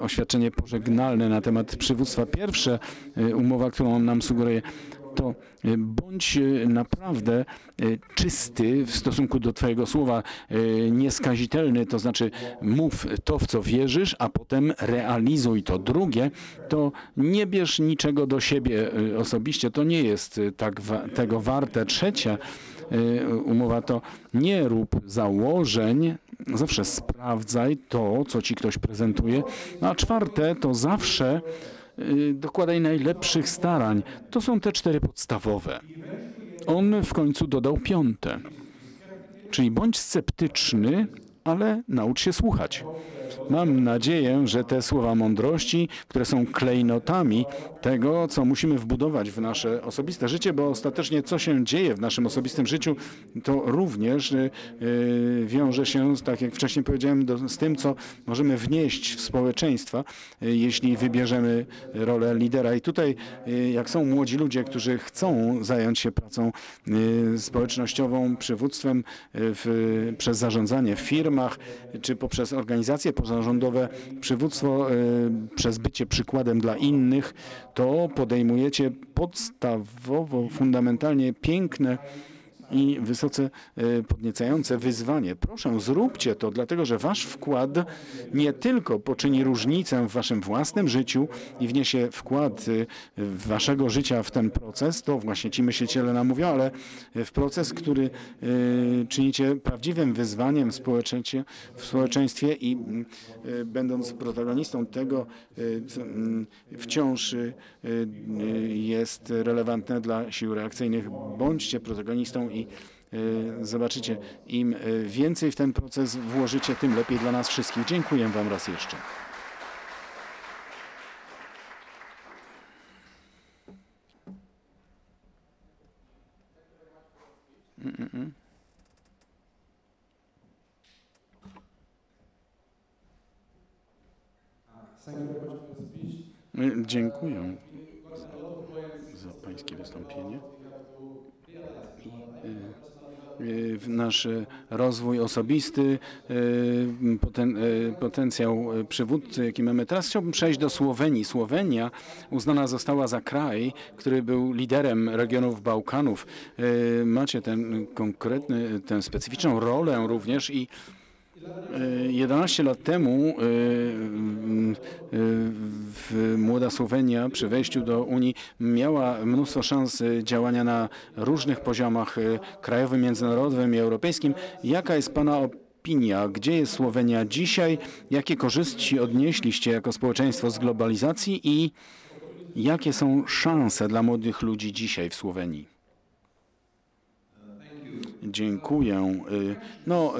oświadczenie pożegnalne na temat przywództwa. Pierwsza umowa, którą on nam sugeruje, to bądź naprawdę czysty w stosunku do twojego słowa, nieskazitelny, to znaczy mów to, w co wierzysz, a potem realizuj to. Drugie, to nie bierz niczego do siebie osobiście, to nie jest tak tego warte. Trzecia umowa to nie rób założeń, zawsze sprawdzaj to, co ci ktoś prezentuje. A czwarte, to zawsze dokładaj najlepszych starań. To są te 4 podstawowe. On w końcu dodał 5. Czyli bądź sceptyczny, ale naucz się słuchać. Mam nadzieję, że te słowa mądrości, które są klejnotami tego, co musimy wbudować w nasze osobiste życie, bo ostatecznie co się dzieje w naszym osobistym życiu, to również wiąże się, tak jak wcześniej powiedziałem, z tym, co możemy wnieść w społeczeństwa, jeśli wybierzemy rolę lidera. I tutaj, jak są młodzi ludzie, którzy chcą zająć się pracą społecznościową, przywództwem przez zarządzanie w firmach, czy poprzez organizacje pozarządowe, przywództwo przez bycie przykładem dla innych, to podejmujecie podstawowo, fundamentalnie piękne i wysoce podniecające wyzwanie. Proszę, zróbcie to, dlatego że wasz wkład nie tylko poczyni różnicę w waszym własnym życiu i wniesie wkład waszego życia w ten proces, to właśnie ci myśliciele nam mówią, ale w proces, który czynicie prawdziwym wyzwaniem w społeczeństwie i będąc protagonistą tego, wciąż jest relevantne dla sił reakcyjnych. Bądźcie protagonistą i zobaczycie, im więcej w ten proces włożycie, tym lepiej dla nas wszystkich. Dziękuję wam raz jeszcze. Dziękuję za pańskie wystąpienie. Nasz rozwój osobisty, potencjał przywódcy, jaki mamy. Teraz chciałbym przejść do Słowenii. Słowenia uznana została za kraj, który był liderem regionów Bałkanów. Macie tę specyficzną rolę również i 11 lat temu młoda Słowenia przy wejściu do Unii miała mnóstwo szans działania na różnych poziomach krajowym, międzynarodowym i europejskim. Jaka jest pana opinia? Gdzie jest Słowenia dzisiaj? Jakie korzyści odnieśliście jako społeczeństwo z globalizacji i jakie są szanse dla młodych ludzi dzisiaj w Słowenii? Dziękuję. No,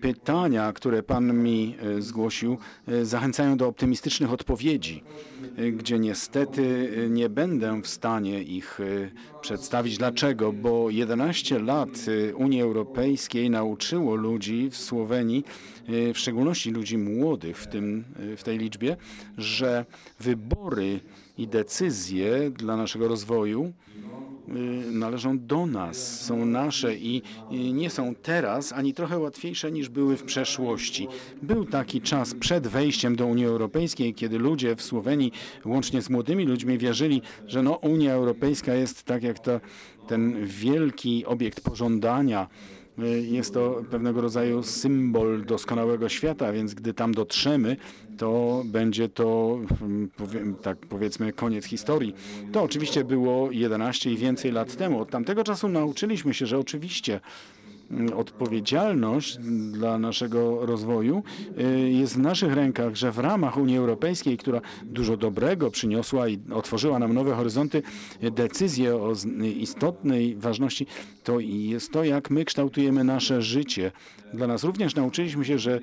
pytania, które pan mi zgłosił, zachęcają do optymistycznych odpowiedzi, gdzie niestety nie będę w stanie ich przedstawić. Dlaczego? Bo 11 lat Unii Europejskiej nauczyło ludzi w Słowenii, w szczególności ludzi młodych w tej liczbie, że wybory i decyzje dla naszego rozwoju należą do nas, są nasze i nie są teraz ani trochę łatwiejsze niż były w przeszłości. Był taki czas przed wejściem do Unii Europejskiej, kiedy ludzie w Słowenii, łącznie z młodymi ludźmi, wierzyli, że no, Unia Europejska jest tak jak ten wielki obiekt pożądania. Jest to pewnego rodzaju symbol doskonałego świata, więc gdy tam dotrzemy, to będzie to, tak powiedzmy, koniec historii. To oczywiście było 11 i więcej lat temu. Od tamtego czasu nauczyliśmy się, że oczywiście odpowiedzialność dla naszego rozwoju jest w naszych rękach, że w ramach Unii Europejskiej, która dużo dobrego przyniosła i otworzyła nam nowe horyzonty, decyzje o istotnej ważności, to jest to, jak my kształtujemy nasze życie. Dla nas również nauczyliśmy się, że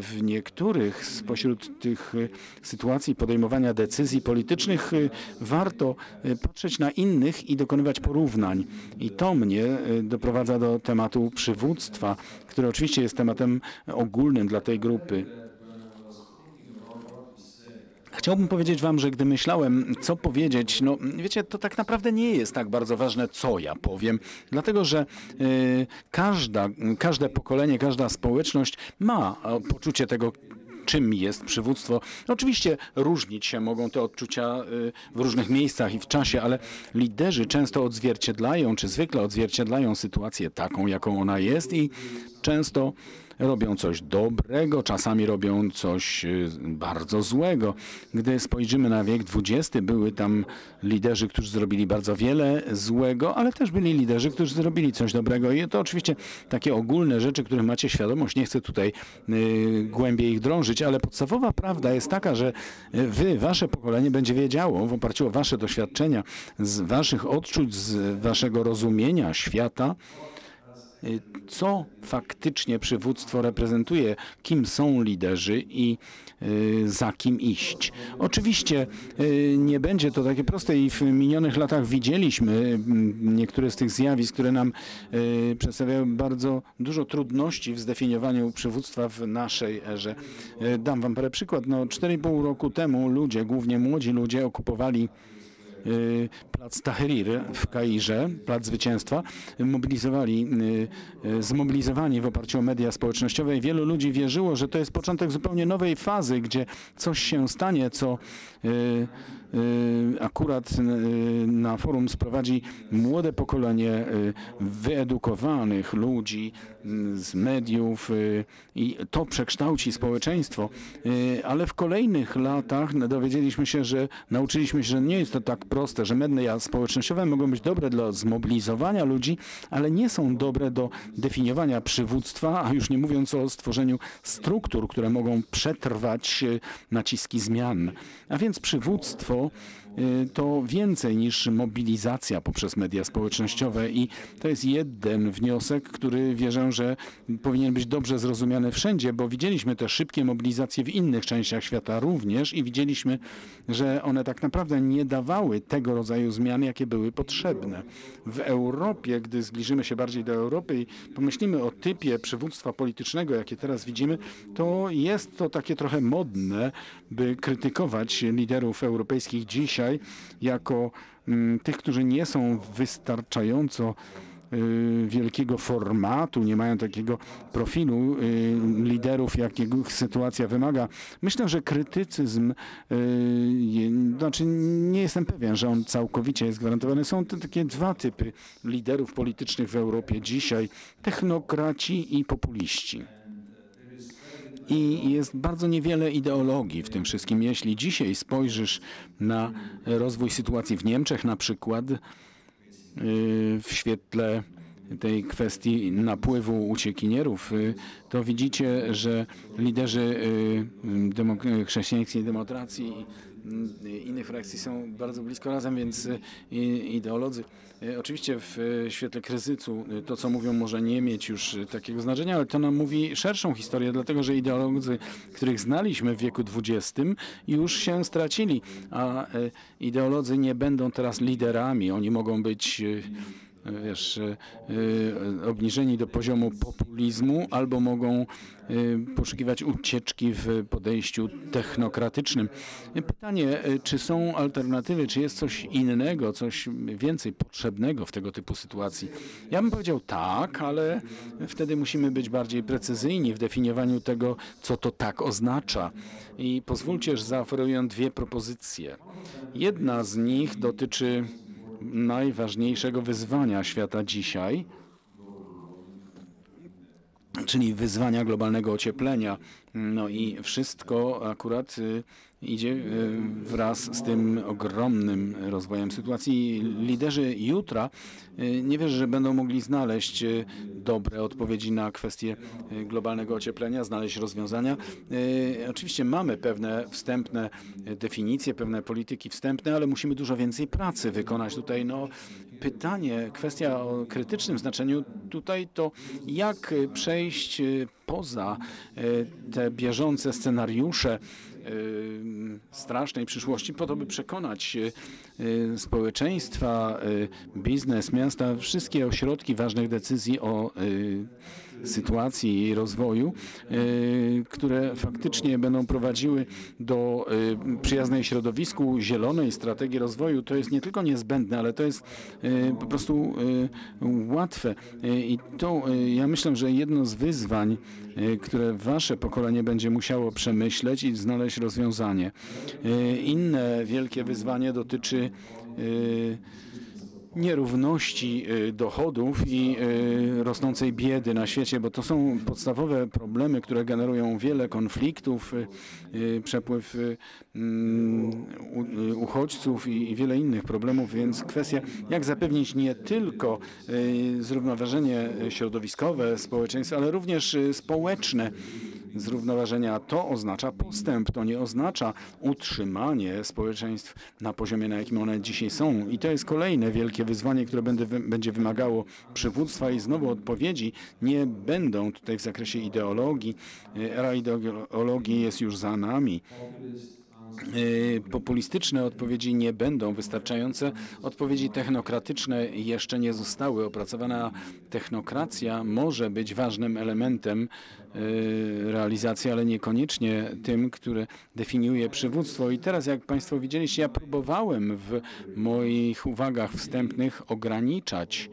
w niektórych spośród tych sytuacji podejmowania decyzji politycznych warto patrzeć na innych i dokonywać porównań. I to mnie doprowadza do tematu przywództwa, który oczywiście jest tematem ogólnym dla tej grupy. Chciałbym powiedzieć wam, że gdy myślałem, co powiedzieć, no wiecie, to tak naprawdę nie jest tak bardzo ważne, co ja powiem, dlatego że każde pokolenie, każda społeczność ma poczucie tego, czym jest przywództwo. Oczywiście różnić się mogą te odczucia w różnych miejscach i w czasie, ale liderzy często odzwierciedlają, czy zwykle odzwierciedlają sytuację taką, jaką ona jest i często robią coś dobrego, czasami robią coś bardzo złego. Gdy spojrzymy na wiek XX, były tam liderzy, którzy zrobili bardzo wiele złego, ale też byli liderzy, którzy zrobili coś dobrego. I to oczywiście takie ogólne rzeczy, których macie świadomość. Nie chcę tutaj głębiej ich drążyć, ale podstawowa prawda jest taka, że wy, wasze pokolenie będzie wiedziało w oparciu o wasze doświadczenia, z waszych odczuć, z waszego rozumienia świata, co faktycznie przywództwo reprezentuje, kim są liderzy i za kim iść. Oczywiście nie będzie to takie proste i w minionych latach widzieliśmy niektóre z tych zjawisk, które nam przedstawiają bardzo dużo trudności w zdefiniowaniu przywództwa w naszej erze. Dam wam parę przykład. No, 4,5 roku temu ludzie, głównie młodzi ludzie, okupowali plac Tahrir w Kairze, plac Zwycięstwa, zmobilizowani w oparciu o media społecznościowe i wielu ludzi wierzyło, że to jest początek zupełnie nowej fazy, gdzie coś się stanie, co akurat na forum sprowadzi młode pokolenie wyedukowanych ludzi z mediów i to przekształci społeczeństwo. Ale w kolejnych latach dowiedzieliśmy się, że nauczyliśmy się, że nie jest to tak proste, że media społecznościowe mogą być dobre dla zmobilizowania ludzi, ale nie są dobre do definiowania przywództwa, a już nie mówiąc o stworzeniu struktur, które mogą przetrwać naciski zmian. A więc przywództwo to więcej niż mobilizacja poprzez media społecznościowe i to jest jeden wniosek, który wierzę, że powinien być dobrze zrozumiany wszędzie, bo widzieliśmy te szybkie mobilizacje w innych częściach świata również i widzieliśmy, że one tak naprawdę nie dawały tego rodzaju zmian, jakie były potrzebne. W Europie, gdy zbliżymy się bardziej do Europy i pomyślimy o typie przywództwa politycznego, jakie teraz widzimy, to jest to takie trochę modne, by krytykować liderów europejskich dzisiaj, jako tych, którzy nie są wystarczająco wielkiego formatu, nie mają takiego profilu liderów, jakiego sytuacja wymaga. Myślę, że krytycyzm, znaczy nie jestem pewien, że on całkowicie jest gwarantowany. Są to takie dwa typy liderów politycznych w Europie dzisiaj, technokraci i populiści. I jest bardzo niewiele ideologii w tym wszystkim. Jeśli dzisiaj spojrzysz na rozwój sytuacji w Niemczech na przykład w świetle tej kwestii napływu uciekinierów, to widzicie, że liderzy chrześcijańskiej demokracji i innych frakcji są bardzo blisko razem, więc ideolodzy. Oczywiście w świetle kryzysu to, co mówią, może nie mieć już takiego znaczenia, ale to nam mówi szerszą historię, dlatego że ideolodzy, których znaliśmy w wieku XX, już się stracili, a ideolodzy nie będą teraz liderami. Oni mogą być obniżeni do poziomu populizmu albo mogą poszukiwać ucieczki w podejściu technokratycznym. Pytanie, czy są alternatywy, czy jest coś innego, coś więcej potrzebnego w tego typu sytuacji? Ja bym powiedział tak, ale wtedy musimy być bardziej precyzyjni w definiowaniu tego, co to tak oznacza. I pozwólcie, że zaoferuję dwie propozycje. Jedna z nich dotyczy najważniejszego wyzwania świata dzisiaj, czyli wyzwania globalnego ocieplenia. No i wszystko akurat idzie wraz z tym ogromnym rozwojem sytuacji. Liderzy jutra nie wierzę, że będą mogli znaleźć dobre odpowiedzi na kwestie globalnego ocieplenia, znaleźć rozwiązania. Oczywiście mamy pewne wstępne definicje, pewne polityki wstępne, ale musimy dużo więcej pracy wykonać tutaj. No, pytanie, kwestia o krytycznym znaczeniu tutaj to jak przejść poza te bieżące scenariusze strasznej przyszłości po to, by przekonać społeczeństwa, biznes, miasta, wszystkie ośrodki ważnych decyzji o sytuacji i rozwoju, które faktycznie będą prowadziły do przyjaznej środowisku, zielonej strategii rozwoju. To jest nie tylko niezbędne, ale to jest po prostu łatwe. I to ja myślę, że jedno z wyzwań, które wasze pokolenie będzie musiało przemyśleć i znaleźć rozwiązanie. Inne wielkie wyzwanie dotyczy nierówności dochodów i rosnącej biedy na świecie, bo to są podstawowe problemy, które generują wiele konfliktów, przepływ uchodźców i wiele innych problemów, więc kwestia, jak zapewnić nie tylko zrównoważenie środowiskowe społeczeństwa, ale również społeczne zrównoważenia. To oznacza postęp, to nie oznacza utrzymanie społeczeństw na poziomie, na jakim one dzisiaj są. I to jest kolejne wielkie wyzwanie, które będzie wymagało przywództwa i znowu odpowiedzi nie będą tutaj w zakresie ideologii. Era ideologii jest już za nami. Populistyczne odpowiedzi nie będą wystarczające. Odpowiedzi technokratyczne jeszcze nie zostały opracowane. Technokracja może być ważnym elementem realizacji, ale niekoniecznie tym, który definiuje przywództwo. I teraz, jak państwo widzieliście, ja próbowałem w moich uwagach wstępnych ograniczać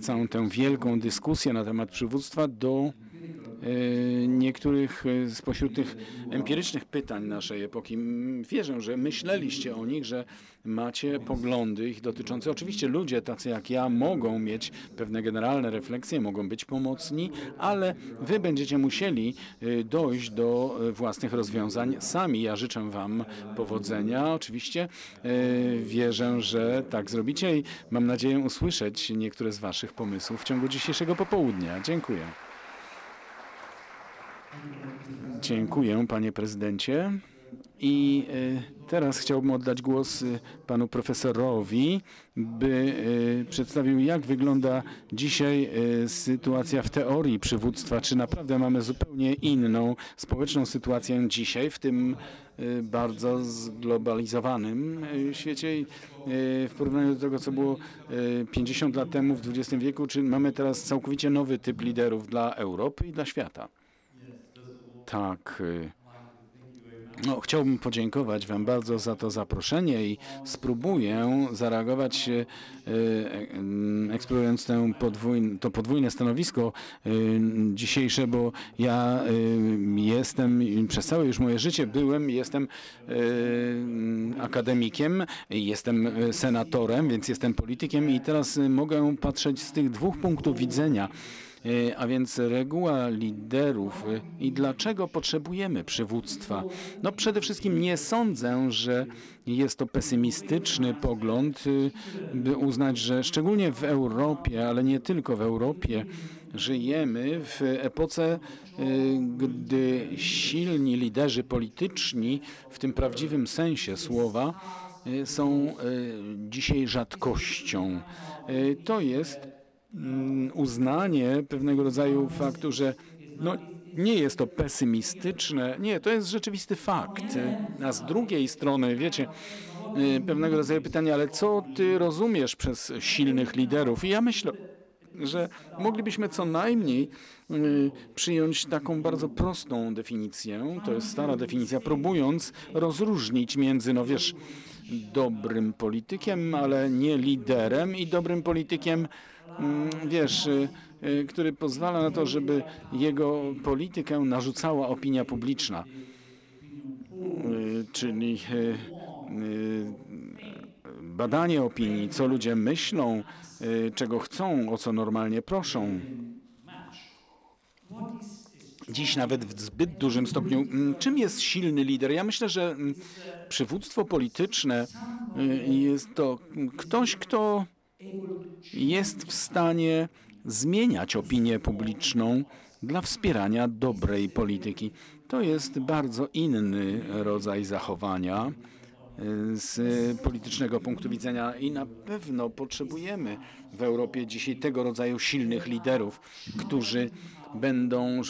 całą tę wielką dyskusję na temat przywództwa do niektórych spośród tych empirycznych pytań naszej epoki. Wierzę, że myśleliście o nich, że macie poglądy ich dotyczące. Oczywiście ludzie tacy jak ja mogą mieć pewne generalne refleksje, mogą być pomocni, ale wy będziecie musieli dojść do własnych rozwiązań sami. Ja życzę wam powodzenia. Oczywiście wierzę, że tak zrobicie i mam nadzieję usłyszeć niektóre z waszych pomysłów w ciągu dzisiejszego popołudnia. Dziękuję. Dziękuję, panie prezydencie. I teraz chciałbym oddać głos panu profesorowi, by przedstawił, jak wygląda dzisiaj sytuacja w teorii przywództwa. Czy naprawdę mamy zupełnie inną społeczną sytuację dzisiaj w tym bardzo zglobalizowanym świecie w porównaniu do tego, co było 50 lat temu w XX wieku? Czy mamy teraz całkowicie nowy typ liderów dla Europy i dla świata? Tak. No, chciałbym podziękować wam bardzo za to zaproszenie i spróbuję zareagować, eksplorując to podwójne stanowisko dzisiejsze, bo ja jestem, przez całe już moje życie byłem, jestem akademikiem, jestem senatorem, więc jestem politykiem i teraz mogę patrzeć z tych dwóch punktów widzenia. A więc reguła liderów i dlaczego potrzebujemy przywództwa? No przede wszystkim nie sądzę, że jest to pesymistyczny pogląd, by uznać, że szczególnie w Europie, ale nie tylko w Europie, żyjemy w epoce, gdy silni liderzy polityczni w tym prawdziwym sensie słowa są dzisiaj rzadkością. To jest uznanie pewnego rodzaju faktu, że no, nie jest to pesymistyczne, nie, to jest rzeczywisty fakt. A z drugiej strony, wiecie, pewnego rodzaju pytanie, ale co ty rozumiesz przez silnych liderów? I ja myślę, że moglibyśmy co najmniej przyjąć taką bardzo prostą definicję, to jest stara definicja, próbując rozróżnić między, no wiesz, dobrym politykiem, ale nie liderem i dobrym politykiem, wiesz, który pozwala na to, żeby jego politykę narzucała opinia publiczna, czyli badanie opinii, co ludzie myślą, czego chcą, o co normalnie proszą. dziś nawet w zbyt dużym stopniu. Czym jest silny lider? Ja myślę, że przywództwo polityczne jest to ktoś, kto jest w stanie zmieniać opinię publiczną dla wspierania dobrej polityki. To jest bardzo inny rodzaj zachowania z politycznego punktu widzenia i na pewno potrzebujemy w Europie dzisiaj tego rodzaju silnych liderów, którzy będą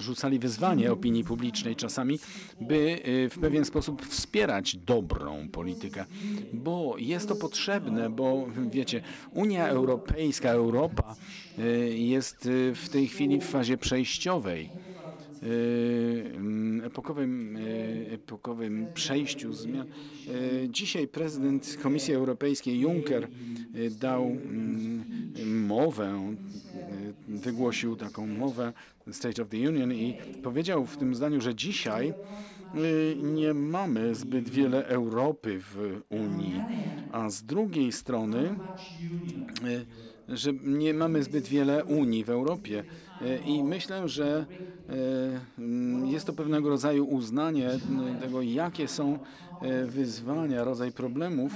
rzucali wyzwanie opinii publicznej czasami, by w pewien sposób wspierać dobrą politykę, bo jest to potrzebne, bo wiecie, Unia Europejska, Europa jest w tej chwili w fazie przejściowej, epokowym przejściu zmian. Dzisiaj prezydent Komisji Europejskiej Juncker dał mowę, wygłosił taką mowę State of the Union i powiedział w tym zdaniu, że dzisiaj nie mamy zbyt wiele Europy w Unii, a z drugiej strony, że nie mamy zbyt wiele Unii w Europie. I myślę, że jest to pewnego rodzaju uznanie tego, jakie są wyzwania, rodzaj problemów.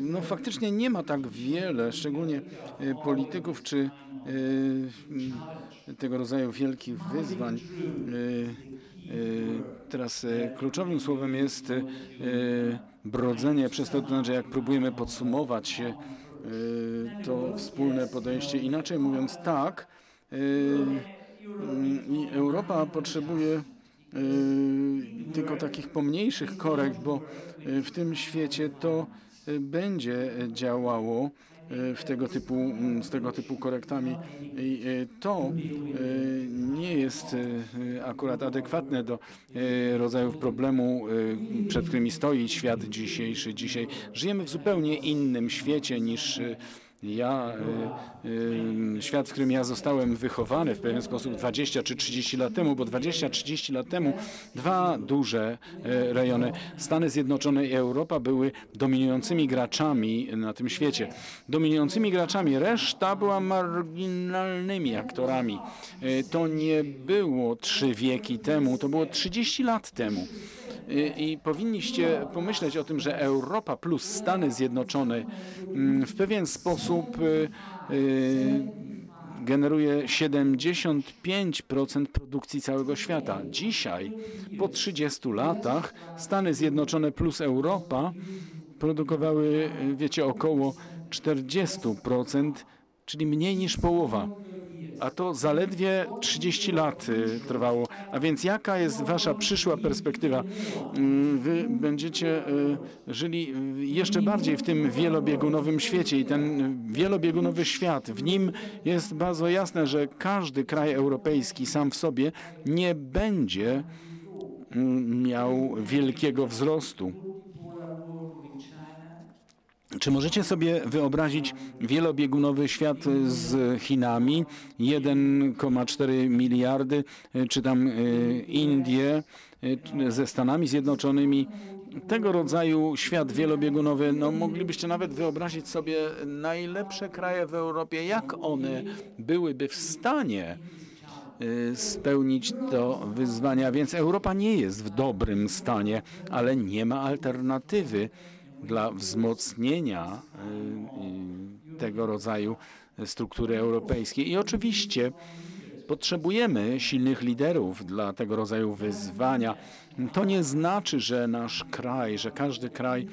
No faktycznie nie ma tak wiele, szczególnie polityków, czy tego rodzaju wielkich wyzwań. Teraz kluczowym słowem jest brodzenie przez to, że jak próbujemy podsumować to wspólne podejście. Inaczej mówiąc, tak, Europa potrzebuje tylko takich pomniejszych korekt, bo w tym świecie to będzie działało z tego typu korektami. I to nie jest akurat adekwatne do rodzajów problemu, przed którymi stoi świat dzisiejszy. Dzisiaj żyjemy w zupełnie innym świecie niż świat, w którym ja zostałem wychowany w pewien sposób 20 czy 30 lat temu, bo 20-30 lat temu dwa duże rejony, Stany Zjednoczone i Europa, były dominującymi graczami na tym świecie. Dominującymi graczami, reszta była marginalnymi aktorami. To nie było 3 wieki temu, to było 30 lat temu. I powinniście pomyśleć o tym, że Europa plus Stany Zjednoczone w pewien sposób generuje 75% produkcji całego świata. Dzisiaj, po 30 latach, Stany Zjednoczone plus Europa produkowały, wiecie, około 40%, czyli mniej niż połowa. A to zaledwie 30 lat trwało. A więc jaka jest wasza przyszła perspektywa? Wy będziecie żyli jeszcze bardziej w tym wielobiegunowym świecie i ten wielobiegunowy świat, w nim jest bardzo jasne, że każdy kraj europejski sam w sobie nie będzie miał wielkiego wzrostu. Czy możecie sobie wyobrazić wielobiegunowy świat z Chinami, 1,4 miliardy, czy tam Indie ze Stanami Zjednoczonymi? Tego rodzaju świat wielobiegunowy, no moglibyście nawet wyobrazić sobie najlepsze kraje w Europie, jak one byłyby w stanie spełnić to wyzwania. Więc Europa nie jest w dobrym stanie, ale nie ma alternatywy dla wzmocnienia tego rodzaju struktury europejskiej. I oczywiście potrzebujemy silnych liderów dla tego rodzaju wyzwania. To nie znaczy, że nasz kraj, że każdy kraj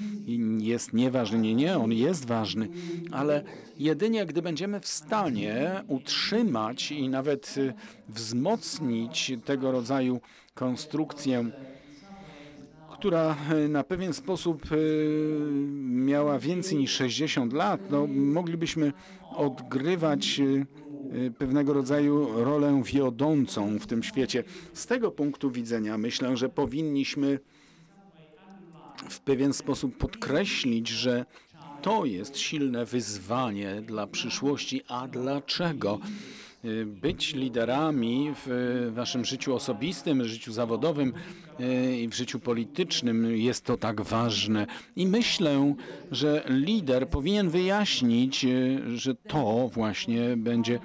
jest nieważny. Nie, nie, on jest ważny, ale jedynie gdy będziemy w stanie utrzymać i nawet wzmocnić tego rodzaju konstrukcję, która na pewien sposób miała więcej niż 60 lat, no, moglibyśmy odgrywać pewnego rodzaju rolę wiodącą w tym świecie. Z tego punktu widzenia myślę, że powinniśmy w pewien sposób podkreślić, że to jest silne wyzwanie dla przyszłości. A dlaczego? być liderami w naszym życiu osobistym, w życiu zawodowym i w życiu politycznym. Jest to tak ważne. I myślę, że lider powinien wyjaśnić, że to właśnie będzie.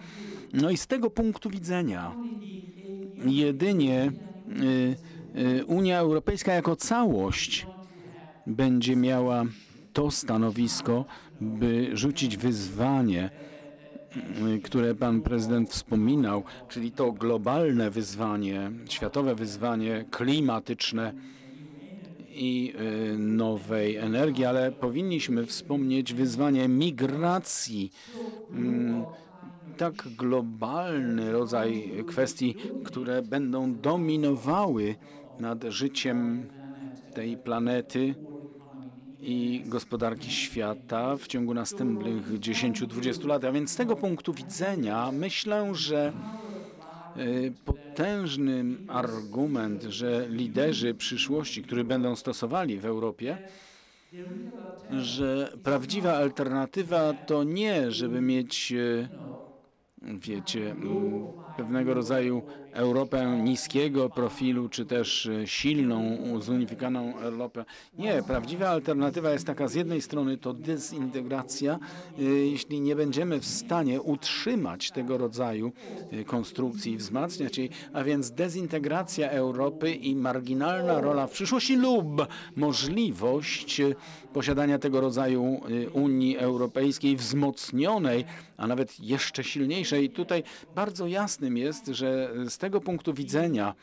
No i z tego punktu widzenia jedynie Unia Europejska jako całość będzie miała to stanowisko, by rzucić wyzwanie, które pan prezydent wspominał, czyli to globalne wyzwanie, światowe wyzwanie klimatyczne i nowej energii, ale powinniśmy wspomnieć wyzwanie migracji, tak globalny rodzaj kwestii, które będą dominowały nad życiem tej planety i gospodarki świata w ciągu następnych 10-20 lat. A więc z tego punktu widzenia myślę, że potężny argument, że liderzy przyszłości, którzy będą stosowali w Europie, że prawdziwa alternatywa to nie, żeby mieć, wiecie, pewnego rodzaju Europę niskiego profilu, czy też silną, zunifikowaną Europę. Nie, prawdziwa alternatywa jest taka, z jednej strony to dezintegracja, jeśli nie będziemy w stanie utrzymać tego rodzaju konstrukcji i wzmacniać jej, a więc dezintegracja Europy i marginalna rola w przyszłości lub możliwość posiadania tego rodzaju Unii Europejskiej wzmocnionej, a nawet jeszcze silniejszej. I tutaj bardzo jasnym jest, że z tego punktu widzenia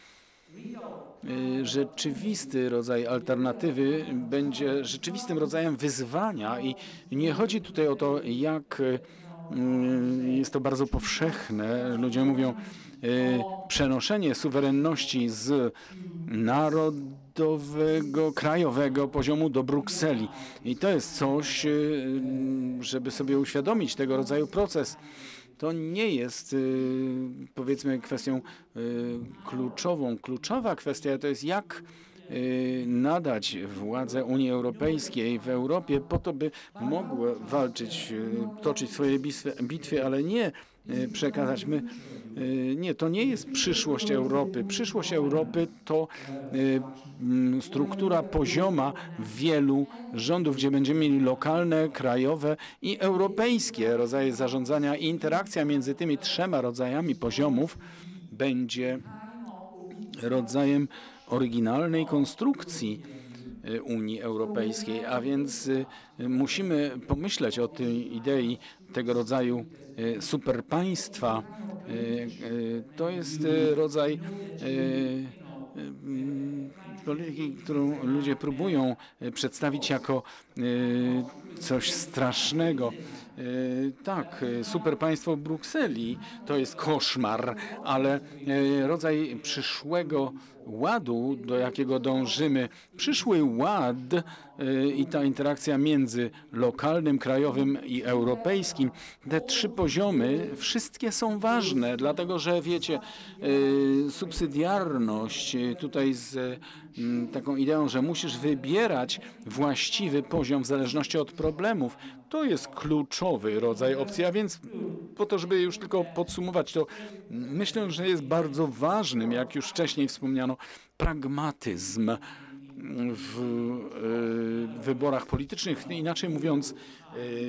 rzeczywisty rodzaj alternatywy będzie rzeczywistym rodzajem wyzwania i nie chodzi tutaj o to, jak jest to bardzo powszechne. Ludzie mówią, przenoszenie suwerenności z narodowego, krajowego poziomu do Brukseli. I to jest coś, żeby sobie uświadomić tego rodzaju proces. To nie jest, powiedzmy, kwestią kluczową. Kluczowa kwestia to jest, jak nadać władzę Unii Europejskiej w Europie po to, by mogły walczyć, toczyć swoje bitwy, ale nie przekazać. Nie, to nie jest przyszłość Europy. Przyszłość Europy to struktura pozioma wielu rządów, gdzie będziemy mieli lokalne, krajowe i europejskie rodzaje zarządzania i interakcja między tymi trzema rodzajami poziomów będzie rodzajem oryginalnej konstrukcji Unii Europejskiej, a więc musimy pomyśleć o tej idei tego rodzaju superpaństwa. To jest rodzaj polityki, którą ludzie próbują przedstawić jako coś strasznego. Tak, superpaństwo Brukseli to jest koszmar, ale rodzaj przyszłego ładu, do jakiego dążymy, przyszły ład i ta interakcja między lokalnym, krajowym i europejskim, te trzy poziomy, wszystkie są ważne, dlatego że, wiecie, subsydiarność tutaj z taką ideą, że musisz wybierać właściwy poziom w zależności od problemów, to jest kluczowy rodzaj opcji, a więc po to, żeby już tylko podsumować to, myślę, że jest bardzo ważnym, jak już wcześniej wspomniano, pragmatyzm w wyborach politycznych, inaczej mówiąc,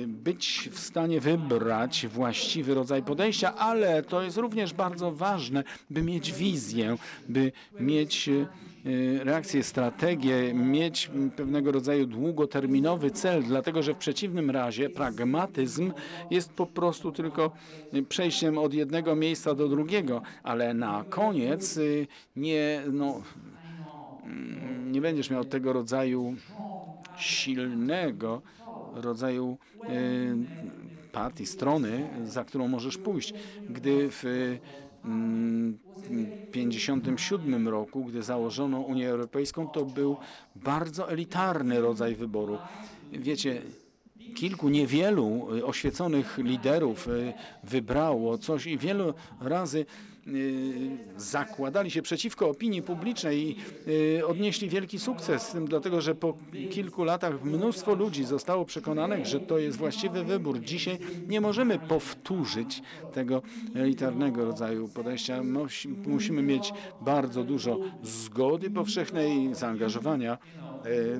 być w stanie wybrać właściwy rodzaj podejścia, ale to jest również bardzo ważne, by mieć wizję, by mieć reakcję, strategię, mieć pewnego rodzaju długoterminowy cel, dlatego że w przeciwnym razie pragmatyzm jest po prostu tylko przejściem od jednego miejsca do drugiego, ale na koniec nie będziesz miał tego rodzaju silnego rodzaju partii, strony, za którą możesz pójść. Gdy w 1957 roku, gdy założono Unię Europejską, to był bardzo elitarny rodzaj wyboru. Wiecie, kilku niewielu oświeconych liderów wybrało coś i wielu razy zakładali się przeciwko opinii publicznej i odnieśli wielki sukces, dlatego że po kilku latach mnóstwo ludzi zostało przekonanych, że to jest właściwy wybór. Dzisiaj nie możemy powtórzyć tego elitarnego rodzaju podejścia. Musimy mieć bardzo dużo zgody powszechnej, zaangażowania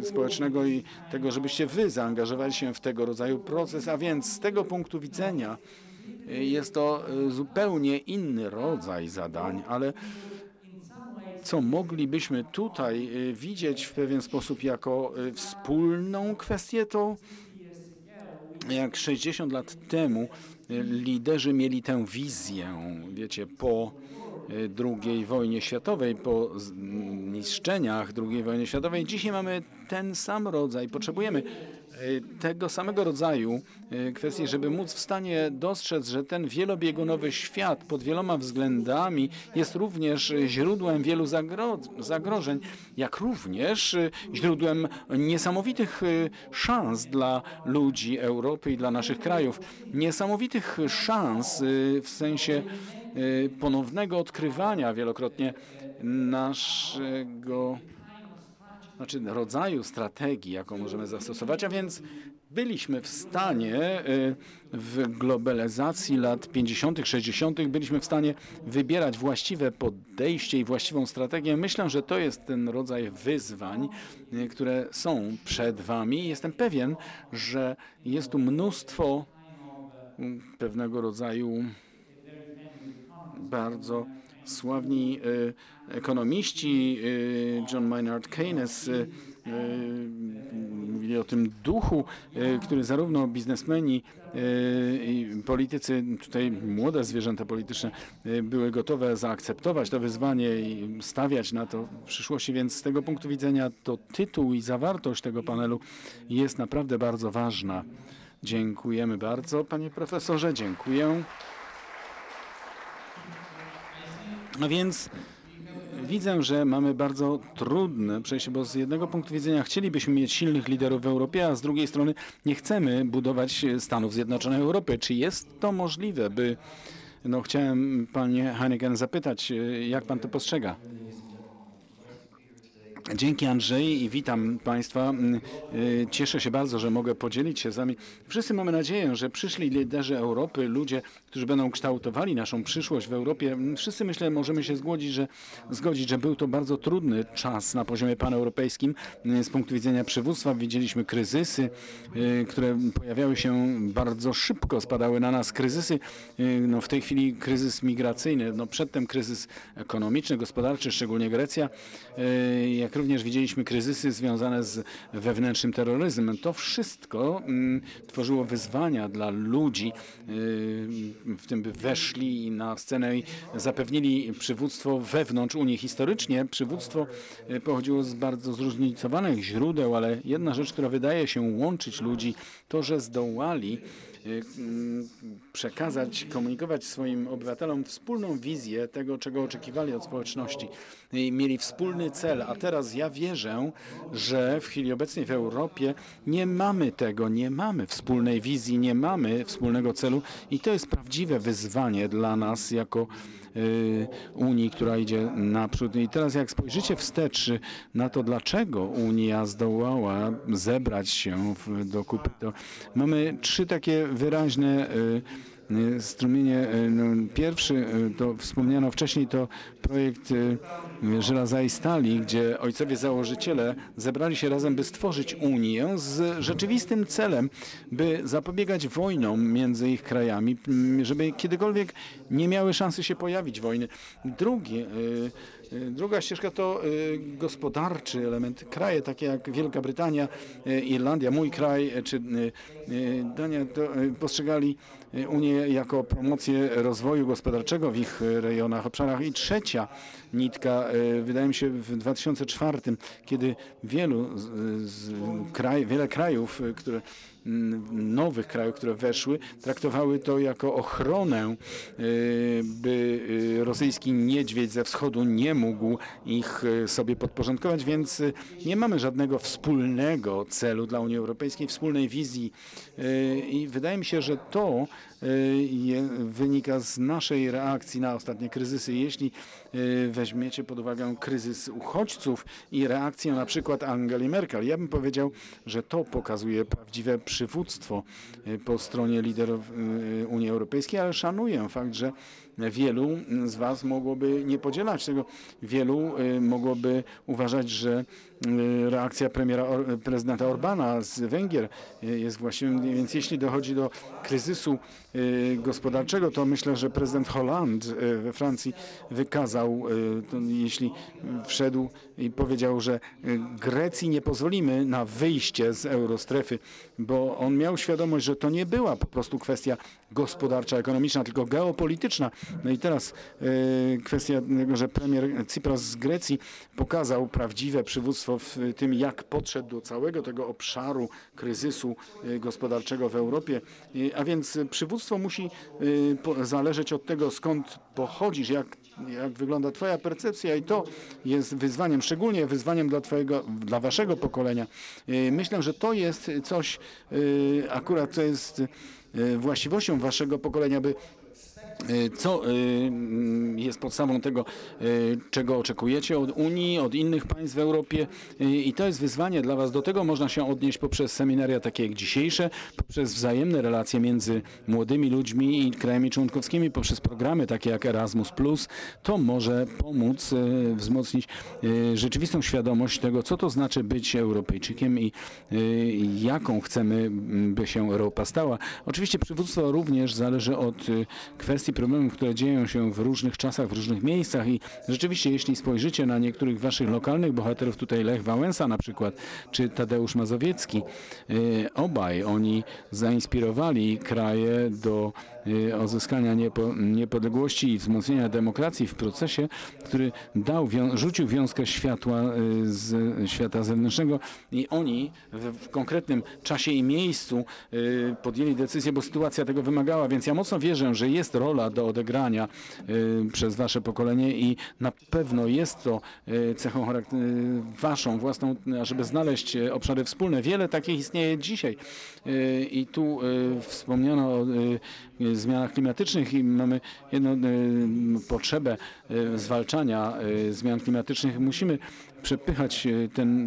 społecznego i tego, żebyście wy zaangażowali się w tego rodzaju proces, a więc z tego punktu widzenia jest to zupełnie inny rodzaj zadań, ale co moglibyśmy tutaj widzieć w pewien sposób jako wspólną kwestię, to jak 60 lat temu liderzy mieli tę wizję, wiecie, po II wojnie światowej, po niszczeniach II wojny światowej. Dzisiaj mamy ten sam rodzaj, potrzebujemy tego samego rodzaju kwestii, żeby móc w stanie dostrzec, że ten wielobiegunowy świat pod wieloma względami jest również źródłem wielu zagrożeń, jak również źródłem niesamowitych szans dla ludzi Europy i dla naszych krajów. Niesamowitych szans w sensie ponownego odkrywania wielokrotnie naszego rodzaju strategii, jaką możemy zastosować, a więc byliśmy w stanie w globalizacji lat 50., 60. byliśmy w stanie wybierać właściwe podejście i właściwą strategię. Myślę, że to jest ten rodzaj wyzwań, które są przed wami. Jestem pewien, że jest tu mnóstwo pewnego rodzaju bardzo sławni ekonomiści, John Maynard Keynes, mówili o tym duchu, który zarówno biznesmeni i politycy, tutaj młode zwierzęta polityczne, były gotowe zaakceptować to wyzwanie i stawiać na to w przyszłości, więc z tego punktu widzenia to tytuł i zawartość tego panelu jest naprawdę bardzo ważna. Dziękujemy bardzo, panie profesorze, dziękuję. A więc widzę, że mamy bardzo trudne przejście, bo z jednego punktu widzenia chcielibyśmy mieć silnych liderów w Europie, a z drugiej strony nie chcemy budować Stanów Zjednoczonych Europy. Czy jest to możliwe, by... No, chciałem panie Hannigan zapytać, jak pan to postrzega? Dzięki, Andrzej, i witam państwa. Cieszę się bardzo, że mogę podzielić się z wami. Wszyscy mamy nadzieję, że przyszli liderzy Europy, ludzie, którzy będą kształtowali naszą przyszłość w Europie. Wszyscy, myślę, możemy się zgodzić, że był to bardzo trudny czas na poziomie paneuropejskim. Z punktu widzenia przywództwa widzieliśmy kryzysy, które pojawiały się bardzo szybko, spadały na nas kryzysy. No, w tej chwili kryzys migracyjny, no, przedtem kryzys ekonomiczny, gospodarczy, szczególnie Grecja. Jak również widzieliśmy kryzysy związane z wewnętrznym terroryzmem. To wszystko tworzyło wyzwania dla ludzi, w tym by weszli na scenę i zapewnili przywództwo wewnątrz Unii. Historycznie przywództwo pochodziło z bardzo zróżnicowanych źródeł, ale jedna rzecz, która wydaje się łączyć ludzi, to, że zdołali przekazać, komunikować swoim obywatelom wspólną wizję tego, czego oczekiwali od społeczności. Mieli wspólny cel, a teraz ja wierzę, że w chwili obecnej w Europie nie mamy tego, nie mamy wspólnej wizji, nie mamy wspólnego celu i to jest prawdziwe wyzwanie dla nas jako Unii, która idzie naprzód. I teraz jak spojrzycie wstecz na to, dlaczego Unia zdołała zebrać się do kupy, to mamy trzy takie wyraźne strumienie. Pierwszy, to wspomniano wcześniej, to projekt żelaza i stali, gdzie ojcowie założyciele zebrali się razem, by stworzyć Unię z rzeczywistym celem, by zapobiegać wojnom między ich krajami, żeby kiedykolwiek nie miały szansy się pojawić wojny. Druga ścieżka to gospodarczy element. Kraje takie jak Wielka Brytania, Irlandia, mój kraj czy Dania postrzegali Unię jako promocję rozwoju gospodarczego w ich rejonach, obszarach. I trzecia nitka, wydaje mi się, w 2004, kiedy wiele krajów, które nowych krajów, które weszły, traktowały to jako ochronę, by rosyjski niedźwiedź ze wschodu nie mógł ich sobie podporządkować, więc nie mamy żadnego wspólnego celu dla Unii Europejskiej, wspólnej wizji i wydaje mi się, że to wynika z naszej reakcji na ostatnie kryzysy. Jeśli weźmiecie pod uwagę kryzys uchodźców i reakcję na przykład Angeli Merkel, ja bym powiedział, że to pokazuje prawdziwe przywództwo po stronie liderów Unii Europejskiej, ale szanuję fakt, że wielu z was mogłoby nie podzielać tego. Wielu mogłoby uważać, że reakcja prezydenta Orbana z Węgier jest właściwa. Więc jeśli dochodzi do kryzysu gospodarczego, to myślę, że prezydent Hollande we Francji wykazał, jeśli wszedł i powiedział, że Grecji nie pozwolimy na wyjście z eurostrefy, bo on miał świadomość, że to nie była po prostu kwestia gospodarcza, ekonomiczna, tylko geopolityczna. No i teraz kwestia tego, że premier Tsipras z Grecji pokazał prawdziwe przywództwo w tym, jak podszedł do całego tego obszaru kryzysu gospodarczego w Europie. A więc przywództwo musi zależeć od tego, skąd pochodzisz, jak wygląda twoja percepcja i to jest wyzwaniem, szczególnie wyzwaniem dla waszego pokolenia. Myślę, że to jest coś akurat, co jest właściwością waszego pokolenia, by co jest podstawą tego, czego oczekujecie od Unii, od innych państw w Europie i to jest wyzwanie dla was. Do tego można się odnieść poprzez seminaria takie jak dzisiejsze, poprzez wzajemne relacje między młodymi ludźmi i krajami członkowskimi, poprzez programy takie jak Erasmus+. To może pomóc wzmocnić rzeczywistą świadomość tego, co to znaczy być Europejczykiem i jaką chcemy, by się Europa stała. Oczywiście przywództwo również zależy od kwestii problemów, które dzieją się w różnych czasach, w różnych miejscach i rzeczywiście jeśli spojrzycie na niektórych waszych lokalnych bohaterów, tutaj Lech Wałęsa na przykład, czy Tadeusz Mazowiecki, obaj oni zainspirowali kraje do odzyskania niepodległości i wzmocnienia demokracji w procesie, który rzucił wiązkę światła z świata zewnętrznego i oni w konkretnym czasie i miejscu podjęli decyzję, bo sytuacja tego wymagała, więc ja mocno wierzę, że jest rola do odegrania przez wasze pokolenie i na pewno jest to cechą waszą, własną, żeby znaleźć obszary wspólne. Wiele takich istnieje dzisiaj i tu wspomniano o zmianach klimatycznych i mamy jedną potrzebę zwalczania zmian klimatycznych. Musimy przepychać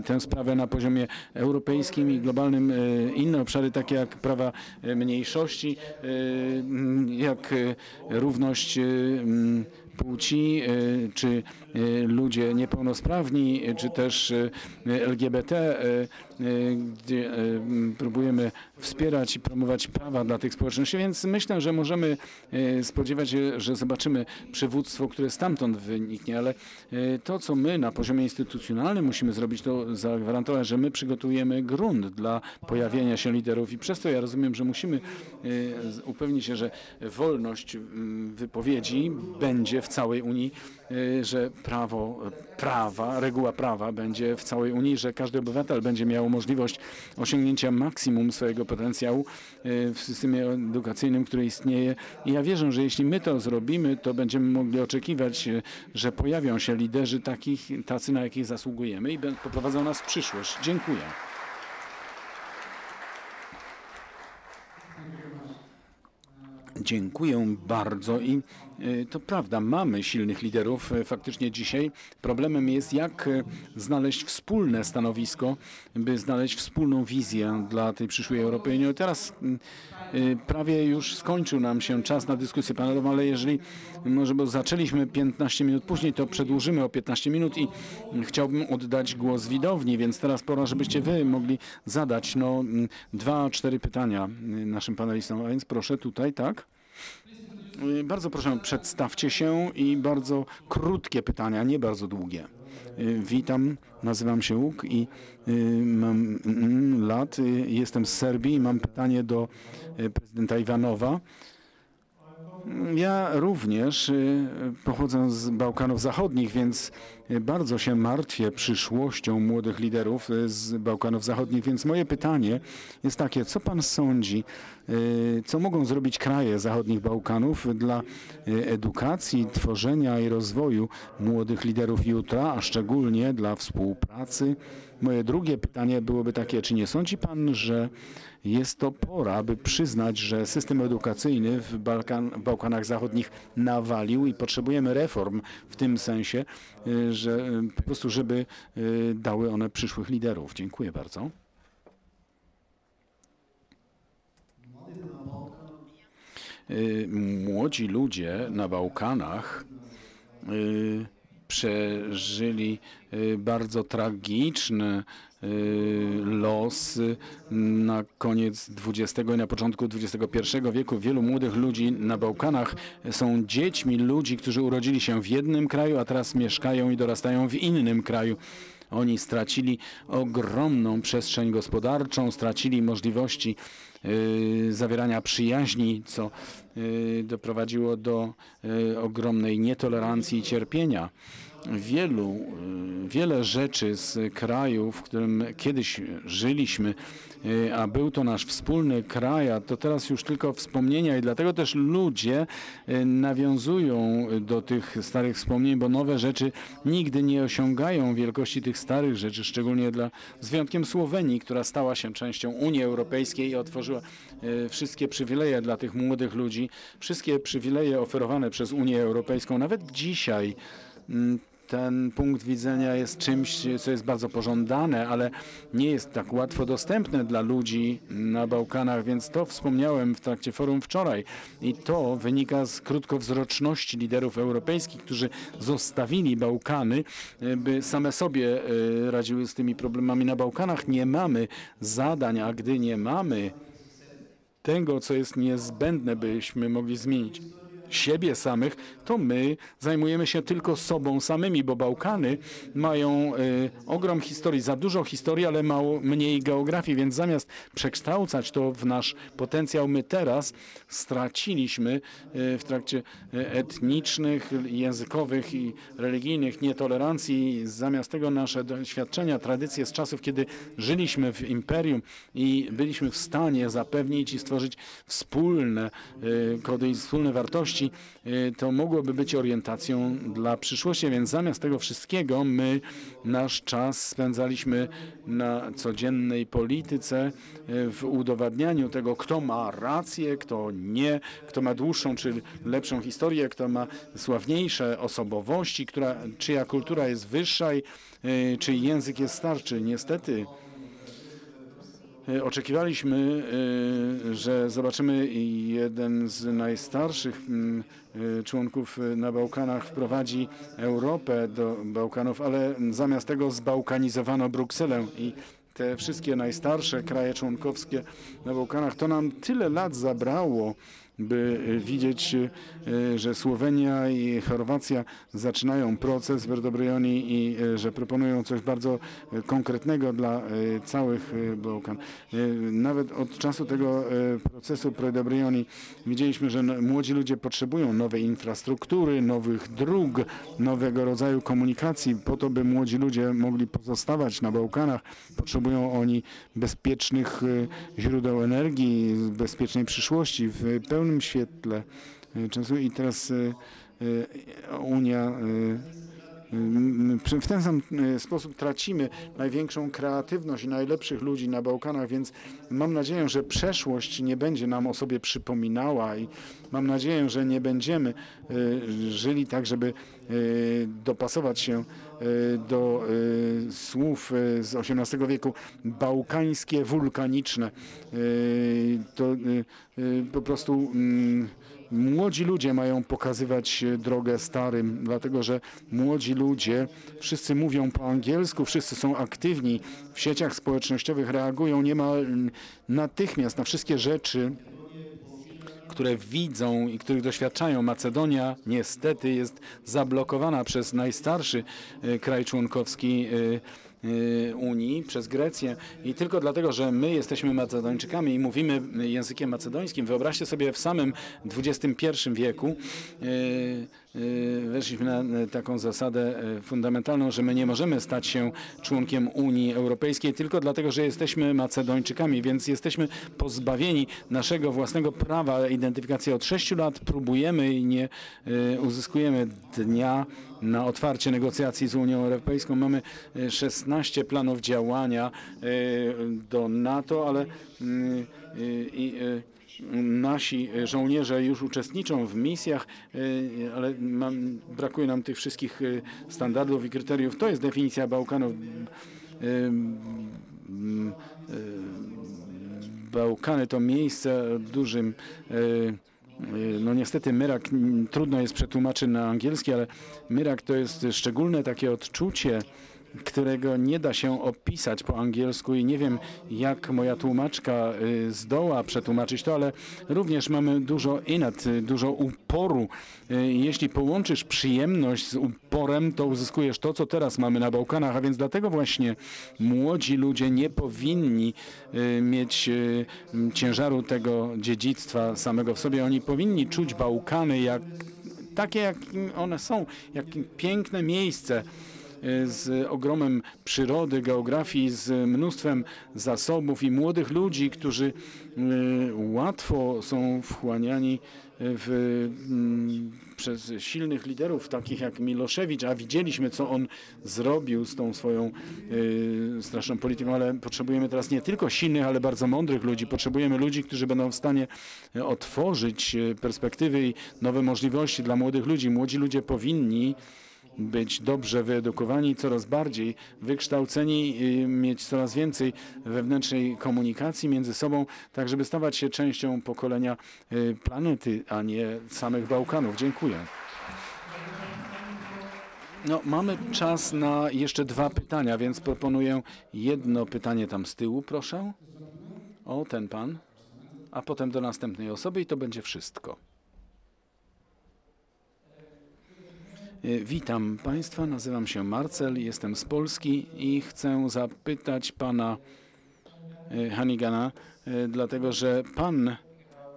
tę sprawę na poziomie europejskim i globalnym. Inne obszary takie jak prawa mniejszości, jak równość płci, czy ludzie niepełnosprawni, czy też LGBT, gdzie próbujemy wspierać i promować prawa dla tych społeczności, więc myślę, że możemy spodziewać się, że zobaczymy przywództwo, które stamtąd wyniknie, ale to, co my na poziomie instytucjonalnym musimy zrobić, to zagwarantować, że my przygotujemy grunt dla pojawienia się liderów i przez to ja rozumiem, że musimy upewnić się, że wolność wypowiedzi będzie w całej Unii, że reguła prawa będzie w całej Unii, że każdy obywatel będzie miał możliwość osiągnięcia maksimum swojego potencjału w systemie edukacyjnym, który istnieje. I ja wierzę, że jeśli my to zrobimy, to będziemy mogli oczekiwać, że pojawią się liderzy tacy, na jakich zasługujemy i poprowadzą nas w przyszłość. Dziękuję. Dziękuję bardzo i to prawda, mamy silnych liderów faktycznie dzisiaj. Problemem jest, jak znaleźć wspólne stanowisko, by znaleźć wspólną wizję dla tej przyszłej Europy. No teraz prawie już skończył nam się czas na dyskusję panelową, ale jeżeli może, bo zaczęliśmy 15 minut później, to przedłużymy o 15 minut i chciałbym oddać głos widowni, więc teraz pora, żebyście wy mogli zadać 2-4 pytania naszym panelistom, a więc proszę tutaj, tak? Bardzo proszę, przedstawcie się i bardzo krótkie pytania, nie bardzo długie. Witam, nazywam się Łuk i mam lat, jestem z Serbii i mam pytanie do prezydenta Iwanowa. Ja również pochodzę z Bałkanów Zachodnich, więc Bardzo się martwię przyszłością młodych liderów z Bałkanów Zachodnich, więc moje pytanie jest takie, co pan sądzi, co mogą zrobić kraje zachodnich Bałkanów dla edukacji, tworzenia i rozwoju młodych liderów jutra, a szczególnie dla współpracy? Moje drugie pytanie byłoby takie, czy nie sądzi pan, że jest to pora, aby przyznać, że system edukacyjny w Bałkanach Zachodnich nawalił i potrzebujemy reform w tym sensie, że po prostu, żeby dały one przyszłych liderów. Dziękuję bardzo. Młodzi ludzie na Bałkanach przeżyli bardzo tragiczny los na koniec XX i na początku XXI wieku. Wielu młodych ludzi na Bałkanach są dziećmi ludzi, którzy urodzili się w jednym kraju, a teraz mieszkają i dorastają w innym kraju. Oni stracili ogromną przestrzeń gospodarczą, stracili możliwości zawierania przyjaźni, co doprowadziło do ogromnej nietolerancji i cierpienia. Wiele rzeczy z kraju, w którym kiedyś żyliśmy, a był to nasz wspólny kraj, a to teraz już tylko wspomnienia i dlatego też ludzie nawiązują do tych starych wspomnień, bo nowe rzeczy nigdy nie osiągają wielkości tych starych rzeczy, szczególnie z wyjątkiem Słowenii, która stała się częścią Unii Europejskiej i otworzyła wszystkie przywileje dla tych młodych ludzi, wszystkie przywileje oferowane przez Unię Europejską. Nawet dzisiaj ten punkt widzenia jest czymś, co jest bardzo pożądane, ale nie jest tak łatwo dostępne dla ludzi na Bałkanach, więc to wspomniałem w trakcie forum wczoraj. I to wynika z krótkowzroczności liderów europejskich, którzy zostawili Bałkany, by same sobie radziły z tymi problemami. Na Bałkanach nie mamy zadań, a gdy nie mamy tego, co jest niezbędne, byśmy mogli zmienić siebie samych, to my zajmujemy się tylko sobą samymi, bo Bałkany mają ogrom historii, za dużo historii, ale mało, mniej geografii, więc zamiast przekształcać to w nasz potencjał, my teraz straciliśmy w trakcie etnicznych, językowych i religijnych nietolerancji. Zamiast tego nasze doświadczenia, tradycje z czasów, kiedy żyliśmy w imperium i byliśmy w stanie zapewnić i stworzyć wspólne kody i wspólne wartości, to mogłoby być orientacją dla przyszłości, więc zamiast tego wszystkiego my nasz czas spędzaliśmy na codziennej polityce, w udowadnianiu tego, kto ma rację, kto nie, kto ma dłuższą czy lepszą historię, kto ma sławniejsze osobowości, czyja kultura jest wyższa i czyj język jest starszy. Niestety oczekiwaliśmy, że zobaczymy jeden z najstarszych członków na Bałkanach wprowadzi Europę do Bałkanów, ale zamiast tego zbałkanizowano Brukselę i te wszystkie najstarsze kraje członkowskie na Bałkanach. To nam tyle lat zabrało, by widzieć, że Słowenia i Chorwacja zaczynają proces w Erdobrojoni i że proponują coś bardzo konkretnego dla całych Bałkan. Nawet od czasu tego procesu w Erdobrojoni widzieliśmy, że młodzi ludzie potrzebują nowej infrastruktury, nowych dróg, nowego rodzaju komunikacji po to, by młodzi ludzie mogli pozostawać na Bałkanach. Potrzebują oni bezpiecznych źródeł energii, bezpiecznej przyszłości w pełnym świetle czasu i teraz Unia, w ten sam sposób tracimy największą kreatywność i najlepszych ludzi na Bałkanach, więc mam nadzieję, że przeszłość nie będzie nam o sobie przypominała i mam nadzieję, że nie będziemy żyli tak, żeby dopasować się do słów z XVIII wieku bałkańskie, wulkaniczne. To po prostu młodzi ludzie mają pokazywać drogę starym, dlatego że młodzi ludzie wszyscy mówią po angielsku, wszyscy są aktywni w sieciach społecznościowych, reagują niemal natychmiast na wszystkie rzeczy, które widzą i których doświadczają. Macedonia niestety jest zablokowana przez najstarszy kraj członkowski Unii, przez Grecję i tylko dlatego, że my jesteśmy Macedończykami i mówimy językiem macedońskim. Wyobraźcie sobie w samym XXI wieku weszliśmy na taką zasadę fundamentalną, że my nie możemy stać się członkiem Unii Europejskiej tylko dlatego, że jesteśmy Macedończykami, więc jesteśmy pozbawieni naszego własnego prawa identyfikacji. Od 6 lat próbujemy i nie uzyskujemy dnia na otwarcie negocjacji z Unią Europejską. Mamy 16 planów działania do NATO, ale nasi żołnierze już uczestniczą w misjach, ale brakuje nam tych wszystkich standardów i kryteriów. To jest definicja Bałkanów. Bałkany to miejsce dużym... No niestety Myrak trudno jest przetłumaczyć na angielski, ale Myrak to jest szczególne takie odczucie, którego nie da się opisać po angielsku i nie wiem, jak moja tłumaczka zdoła przetłumaczyć to, ale również mamy dużo inat, dużo uporu. Jeśli połączysz przyjemność z uporem, to uzyskujesz to, co teraz mamy na Bałkanach, a więc dlatego właśnie młodzi ludzie nie powinni mieć ciężaru tego dziedzictwa samego w sobie. Oni powinni czuć Bałkany takie, jak one są, jak piękne miejsce, z ogromem przyrody, geografii, z mnóstwem zasobów i młodych ludzi, którzy łatwo są wchłaniani przez silnych liderów, takich jak Milošević, a widzieliśmy, co on zrobił z tą swoją straszną polityką, ale potrzebujemy teraz nie tylko silnych, ale bardzo mądrych ludzi. Potrzebujemy ludzi, którzy będą w stanie otworzyć perspektywy i nowe możliwości dla młodych ludzi. Młodzi ludzie powinni być dobrze wyedukowani, coraz bardziej wykształceni, mieć coraz więcej wewnętrznej komunikacji między sobą, tak żeby stawać się częścią pokolenia planety, a nie samych Bałkanów. Dziękuję. No, mamy czas na jeszcze 2 pytania, więc proponuję 1 pytanie tam z tyłu, proszę. O, ten pan. A potem do następnej osoby i to będzie wszystko. Witam Państwa, nazywam się Marcel, jestem z Polski i chcę zapytać pana Hannigana, dlatego że pan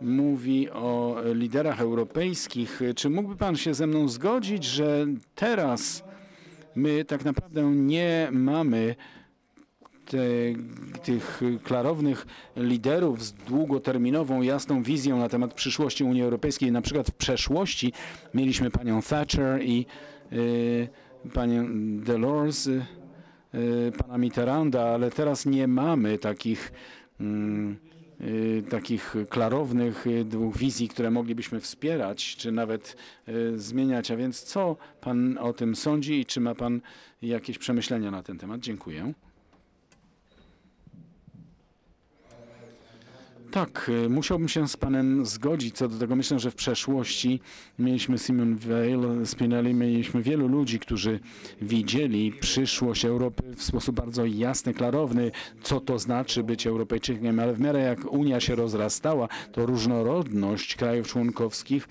mówi o liderach europejskich. Czy mógłby pan się ze mną zgodzić, że teraz my tak naprawdę nie mamy tych klarownych liderów z długoterminową, jasną wizją na temat przyszłości Unii Europejskiej. Na przykład w przeszłości mieliśmy panią Thatcher i panią Delors, pana Mitterranda, ale teraz nie mamy takich klarownych dwóch wizji, które moglibyśmy wspierać, czy nawet zmieniać. A więc co pan o tym sądzi i czy ma pan jakieś przemyślenia na ten temat? Dziękuję. Tak, musiałbym się z panem zgodzić co do tego. Myślę, że w przeszłości mieliśmy Simone Weil, Spinelli, mieliśmy wielu ludzi, którzy widzieli przyszłość Europy w sposób bardzo jasny, klarowny, co to znaczy być Europejczykiem, ale w miarę jak Unia się rozrastała, to różnorodność krajów członkowskich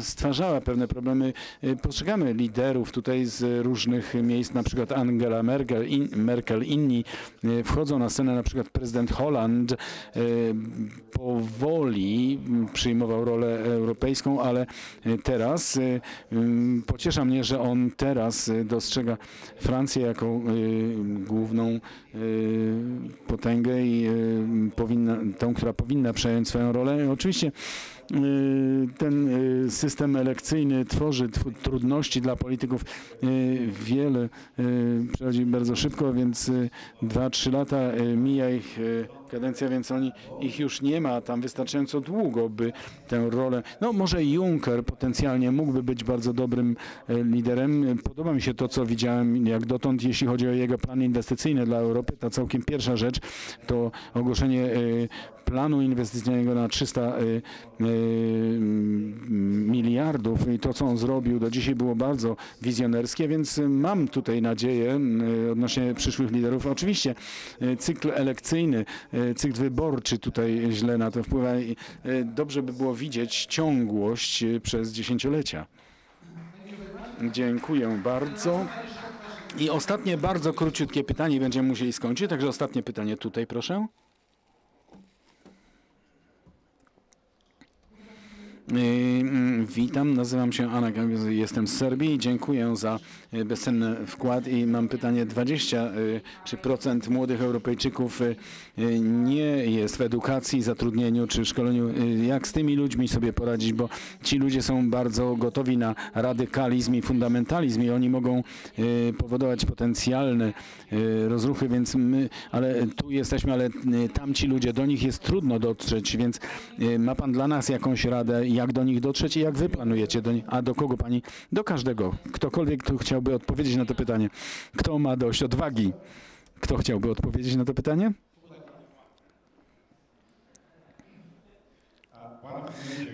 stwarzała pewne problemy. Postrzegamy liderów tutaj z różnych miejsc, na przykład Angela Merkel, inni wchodzą na scenę, na przykład prezydent Holand powoli przyjmował rolę europejską, ale teraz pociesza mnie, że on teraz dostrzega Francję jako główną potęgę i tą, która powinna przejąć swoją rolę. Oczywiście ten system elekcyjny tworzy trudności dla polityków. Wiele przechodzi bardzo szybko, więc 2–3 lata mija ich kadencja, więc ich już nie ma tam wystarczająco długo, by tę rolę... No może Juncker potencjalnie mógłby być bardzo dobrym liderem. Podoba mi się to, co widziałem jak dotąd, jeśli chodzi o jego plan inwestycyjny dla Europy. Ta całkiem pierwsza rzecz to ogłoszenie planu inwestycyjnego na 300 miliardów i to, co on zrobił do dzisiaj, było bardzo wizjonerskie, więc mam tutaj nadzieję odnośnie przyszłych liderów. Oczywiście cykl elekcyjny, cykl wyborczy tutaj źle na to wpływa i dobrze by było widzieć ciągłość przez dziesięciolecia. Dziękuję bardzo. I ostatnie, bardzo króciutkie pytanie, będziemy musieli skończyć, także ostatnie pytanie tutaj, proszę. Witam, nazywam się Anaga, jestem z Serbii. Dziękuję za bezcenny wkład i mam pytanie. 20% młodych Europejczyków nie jest w edukacji, zatrudnieniu czy szkoleniu. Jak z tymi ludźmi sobie poradzić, bo ci ludzie są bardzo gotowi na radykalizm i fundamentalizm i oni mogą powodować potencjalne rozruchy, więc my, ale tu jesteśmy, ale tamci ludzie, do nich jest trudno dotrzeć, więc ma pan dla nas jakąś radę, jak do nich dotrzeć i jak wy planujecie do nich? A do kogo pani? Do każdego. Ktokolwiek tu chciałby odpowiedzieć na to pytanie. Kto ma dość odwagi? Kto chciałby odpowiedzieć na to pytanie?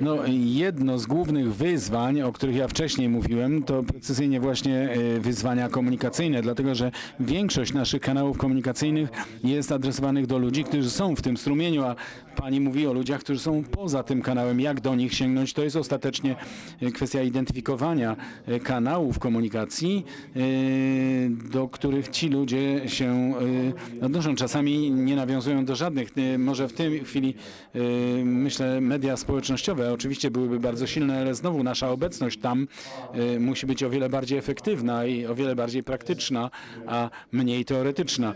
No, jedno z głównych wyzwań, o których ja wcześniej mówiłem, to precyzyjnie właśnie wyzwania komunikacyjne, dlatego że większość naszych kanałów komunikacyjnych jest adresowanych do ludzi, którzy są w tym strumieniu, a pani mówi o ludziach, którzy są poza tym kanałem. Jak do nich sięgnąć? To jest ostatecznie kwestia identyfikowania kanałów komunikacji, do których ci ludzie się odnoszą. Czasami nie nawiązują do żadnych. Może w tej chwili, myślę, media społecznościowe oczywiście byłyby bardzo silne, ale znowu nasza obecność tam musi być o wiele bardziej efektywna i o wiele bardziej praktyczna, a mniej teoretyczna.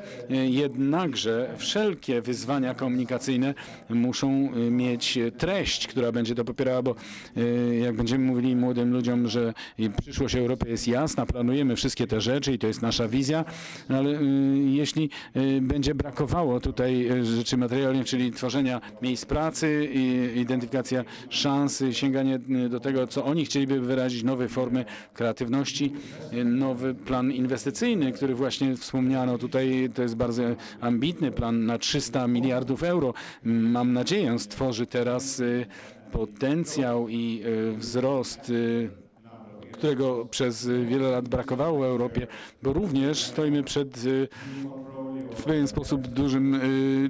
Jednakże wszelkie wyzwania komunikacyjne muszą mieć treść, która będzie to popierała, bo jak będziemy mówili młodym ludziom, że przyszłość Europy jest jasna, planujemy wszystkie te rzeczy i to jest nasza wizja, ale jeśli będzie brakowało tutaj rzeczy materialnych, czyli tworzenia miejsc pracy i identyfikacja szansy, sięganie do tego, co oni chcieliby wyrazić, nowe formy kreatywności, nowy plan inwestycyjny, który właśnie wspomniano tutaj, to jest bardzo ambitny plan na 300 miliardów euro. Mam nadzieję, stworzy teraz potencjał i wzrost, którego przez wiele lat brakowało w Europie, bo również stoimy przed w pewien sposób dużym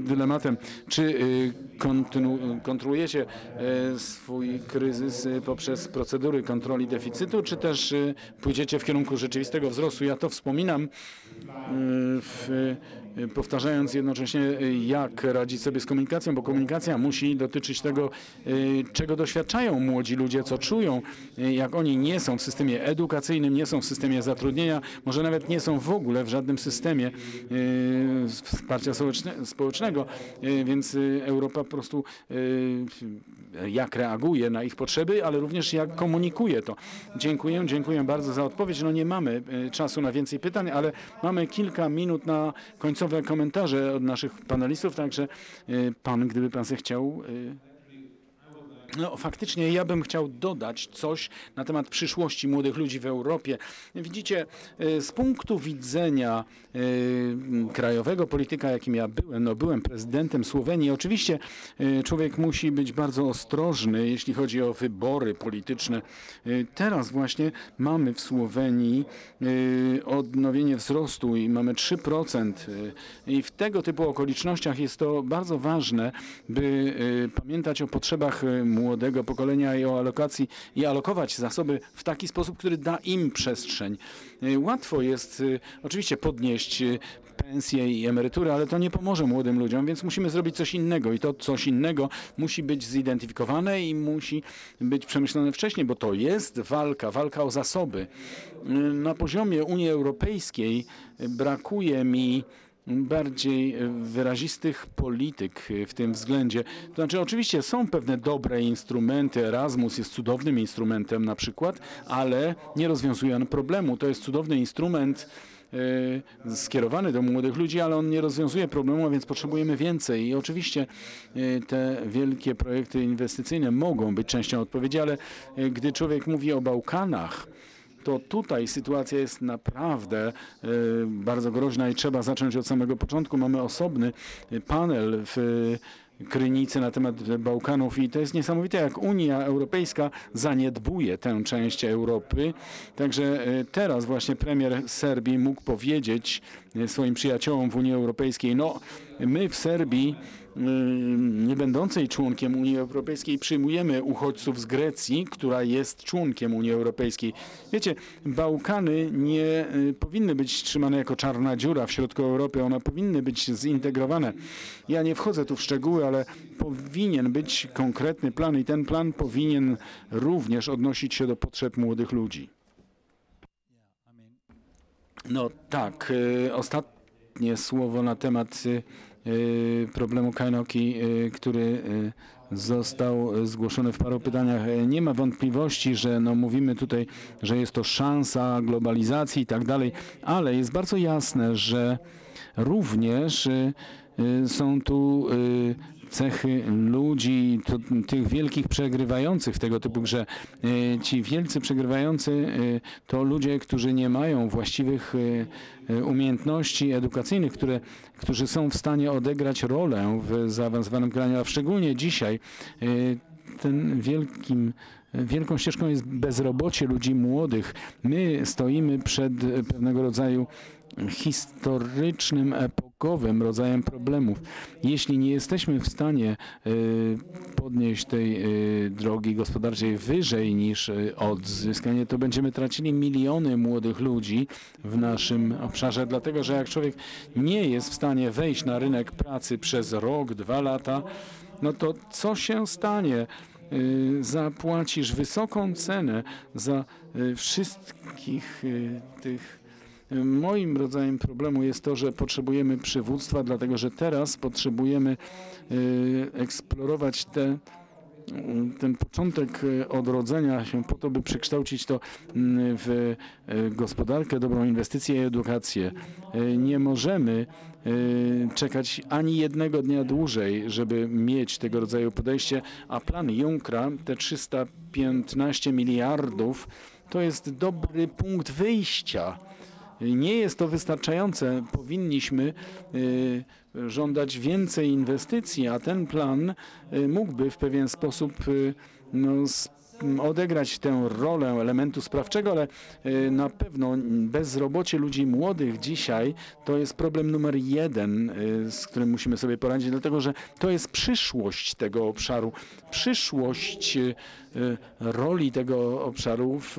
dylematem. Czy kontrolujecie swój kryzys poprzez procedury kontroli deficytu, czy też pójdziecie w kierunku rzeczywistego wzrostu? Ja to wspominam, powtarzając jednocześnie, jak radzić sobie z komunikacją, bo komunikacja musi dotyczyć tego, czego doświadczają młodzi ludzie, co czują, jak oni nie są w systemie edukacyjnym, nie są w systemie zatrudnienia, może nawet nie są w ogóle w żadnym systemie wsparcia społecznego, więc Europa po prostu jak reaguje na ich potrzeby, ale również jak komunikuje to. Dziękuję bardzo za odpowiedź. No nie mamy czasu na więcej pytań, ale mamy kilka minut na końcowe komentarze od naszych panelistów, także pan, gdyby pan chciał... No faktycznie ja bym chciał dodać coś na temat przyszłości młodych ludzi w Europie. Widzicie, z punktu widzenia krajowego polityka, jakim ja byłem, no byłem prezydentem Słowenii, oczywiście człowiek musi być bardzo ostrożny, jeśli chodzi o wybory polityczne. Teraz właśnie mamy w Słowenii odnowienie wzrostu i mamy 3%. I w tego typu okolicznościach jest to bardzo ważne, by pamiętać o potrzebach młodego pokolenia i o alokacji i alokować zasoby w taki sposób, który da im przestrzeń. Łatwo jest oczywiście podnieść pensje i emerytury, ale to nie pomoże młodym ludziom, więc musimy zrobić coś innego i to coś innego musi być zidentyfikowane i musi być przemyślane wcześniej, bo to jest walka o zasoby. Na poziomie Unii Europejskiej brakuje mi bardziej wyrazistych polityk w tym względzie. To znaczy oczywiście są pewne dobre instrumenty, Erasmus jest cudownym instrumentem na przykład, ale nie rozwiązuje on problemu. To jest cudowny instrument skierowany do młodych ludzi, ale on nie rozwiązuje problemu, a więc potrzebujemy więcej. I oczywiście te wielkie projekty inwestycyjne mogą być częścią odpowiedzi, ale gdy człowiek mówi o Bałkanach, to tutaj sytuacja jest naprawdę bardzo groźna i trzeba zacząć od samego początku. Mamy osobny panel w Krynicy na temat Bałkanów i to jest niesamowite, jak Unia Europejska zaniedbuje tę część Europy. Także teraz właśnie premier Serbii mógł powiedzieć swoim przyjaciołom w Unii Europejskiej, no my w Serbii nie będącej członkiem Unii Europejskiej przyjmujemy uchodźców z Grecji, która jest członkiem Unii Europejskiej. Wiecie, Bałkany nie powinny być trzymane jako czarna dziura w środku Europy. One powinny być zintegrowane. Ja nie wchodzę tu w szczegóły, ale powinien być konkretny plan i ten plan powinien również odnosić się do potrzeb młodych ludzi. No tak, ostatnie słowo na temat problemu Kajnoki, który został zgłoszony w paru pytaniach. Nie ma wątpliwości, że no, mówimy tutaj, że jest to szansa globalizacji i tak dalej, ale jest bardzo jasne, że również są tu cechy ludzi, tych wielkich przegrywających w tego typu grze. Ci wielcy przegrywający to ludzie, którzy nie mają właściwych umiejętności edukacyjnych, którzy są w stanie odegrać rolę w zaawansowanym graniu, a szczególnie dzisiaj ten wielką ścieżką jest bezrobocie ludzi młodych. My stoimy przed pewnego rodzaju historycznym, epokowym rodzajem problemów. Jeśli nie jesteśmy w stanie podnieść tej drogi gospodarczej wyżej niż odzyskanie, to będziemy tracili miliony młodych ludzi w naszym obszarze, dlatego że jak człowiek nie jest w stanie wejść na rynek pracy przez rok, 2 lata, no to co się stanie? Zapłacisz wysoką cenę za wszystkich tych. Moim rodzajem problemu jest to, że potrzebujemy przywództwa, dlatego że teraz potrzebujemy eksplorować ten początek odrodzenia się po to, by przekształcić to w gospodarkę, dobrą inwestycję i edukację. Nie możemy czekać ani jednego dnia dłużej, żeby mieć tego rodzaju podejście, a plan Junckera, te 315 miliardów, to jest dobry punkt wyjścia. Nie jest to wystarczające. Powinniśmy żądać więcej inwestycji, a ten plan mógłby w pewien sposób odegrać tę rolę elementu sprawczego, ale na pewno bezrobocie ludzi młodych dzisiaj to jest problem numer 1, z którym musimy sobie poradzić, dlatego że to jest przyszłość tego obszaru, przyszłość roli tego obszaru w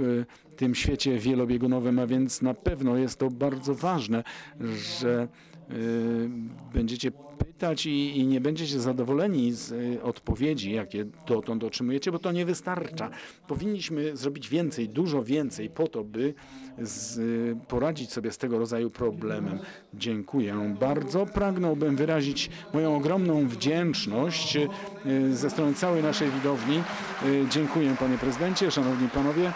tym świecie wielobiegunowym, a więc na pewno jest to bardzo ważne, że będziecie pytać i nie będziecie zadowoleni z odpowiedzi, jakie dotąd otrzymujecie, bo to nie wystarcza. Powinniśmy zrobić więcej, dużo więcej po to, by poradzić sobie z tego rodzaju problemem. Dziękuję bardzo. Pragnąłbym wyrazić moją ogromną wdzięczność ze strony całej naszej widowni. Dziękuję, panie prezydencie, szanowni panowie.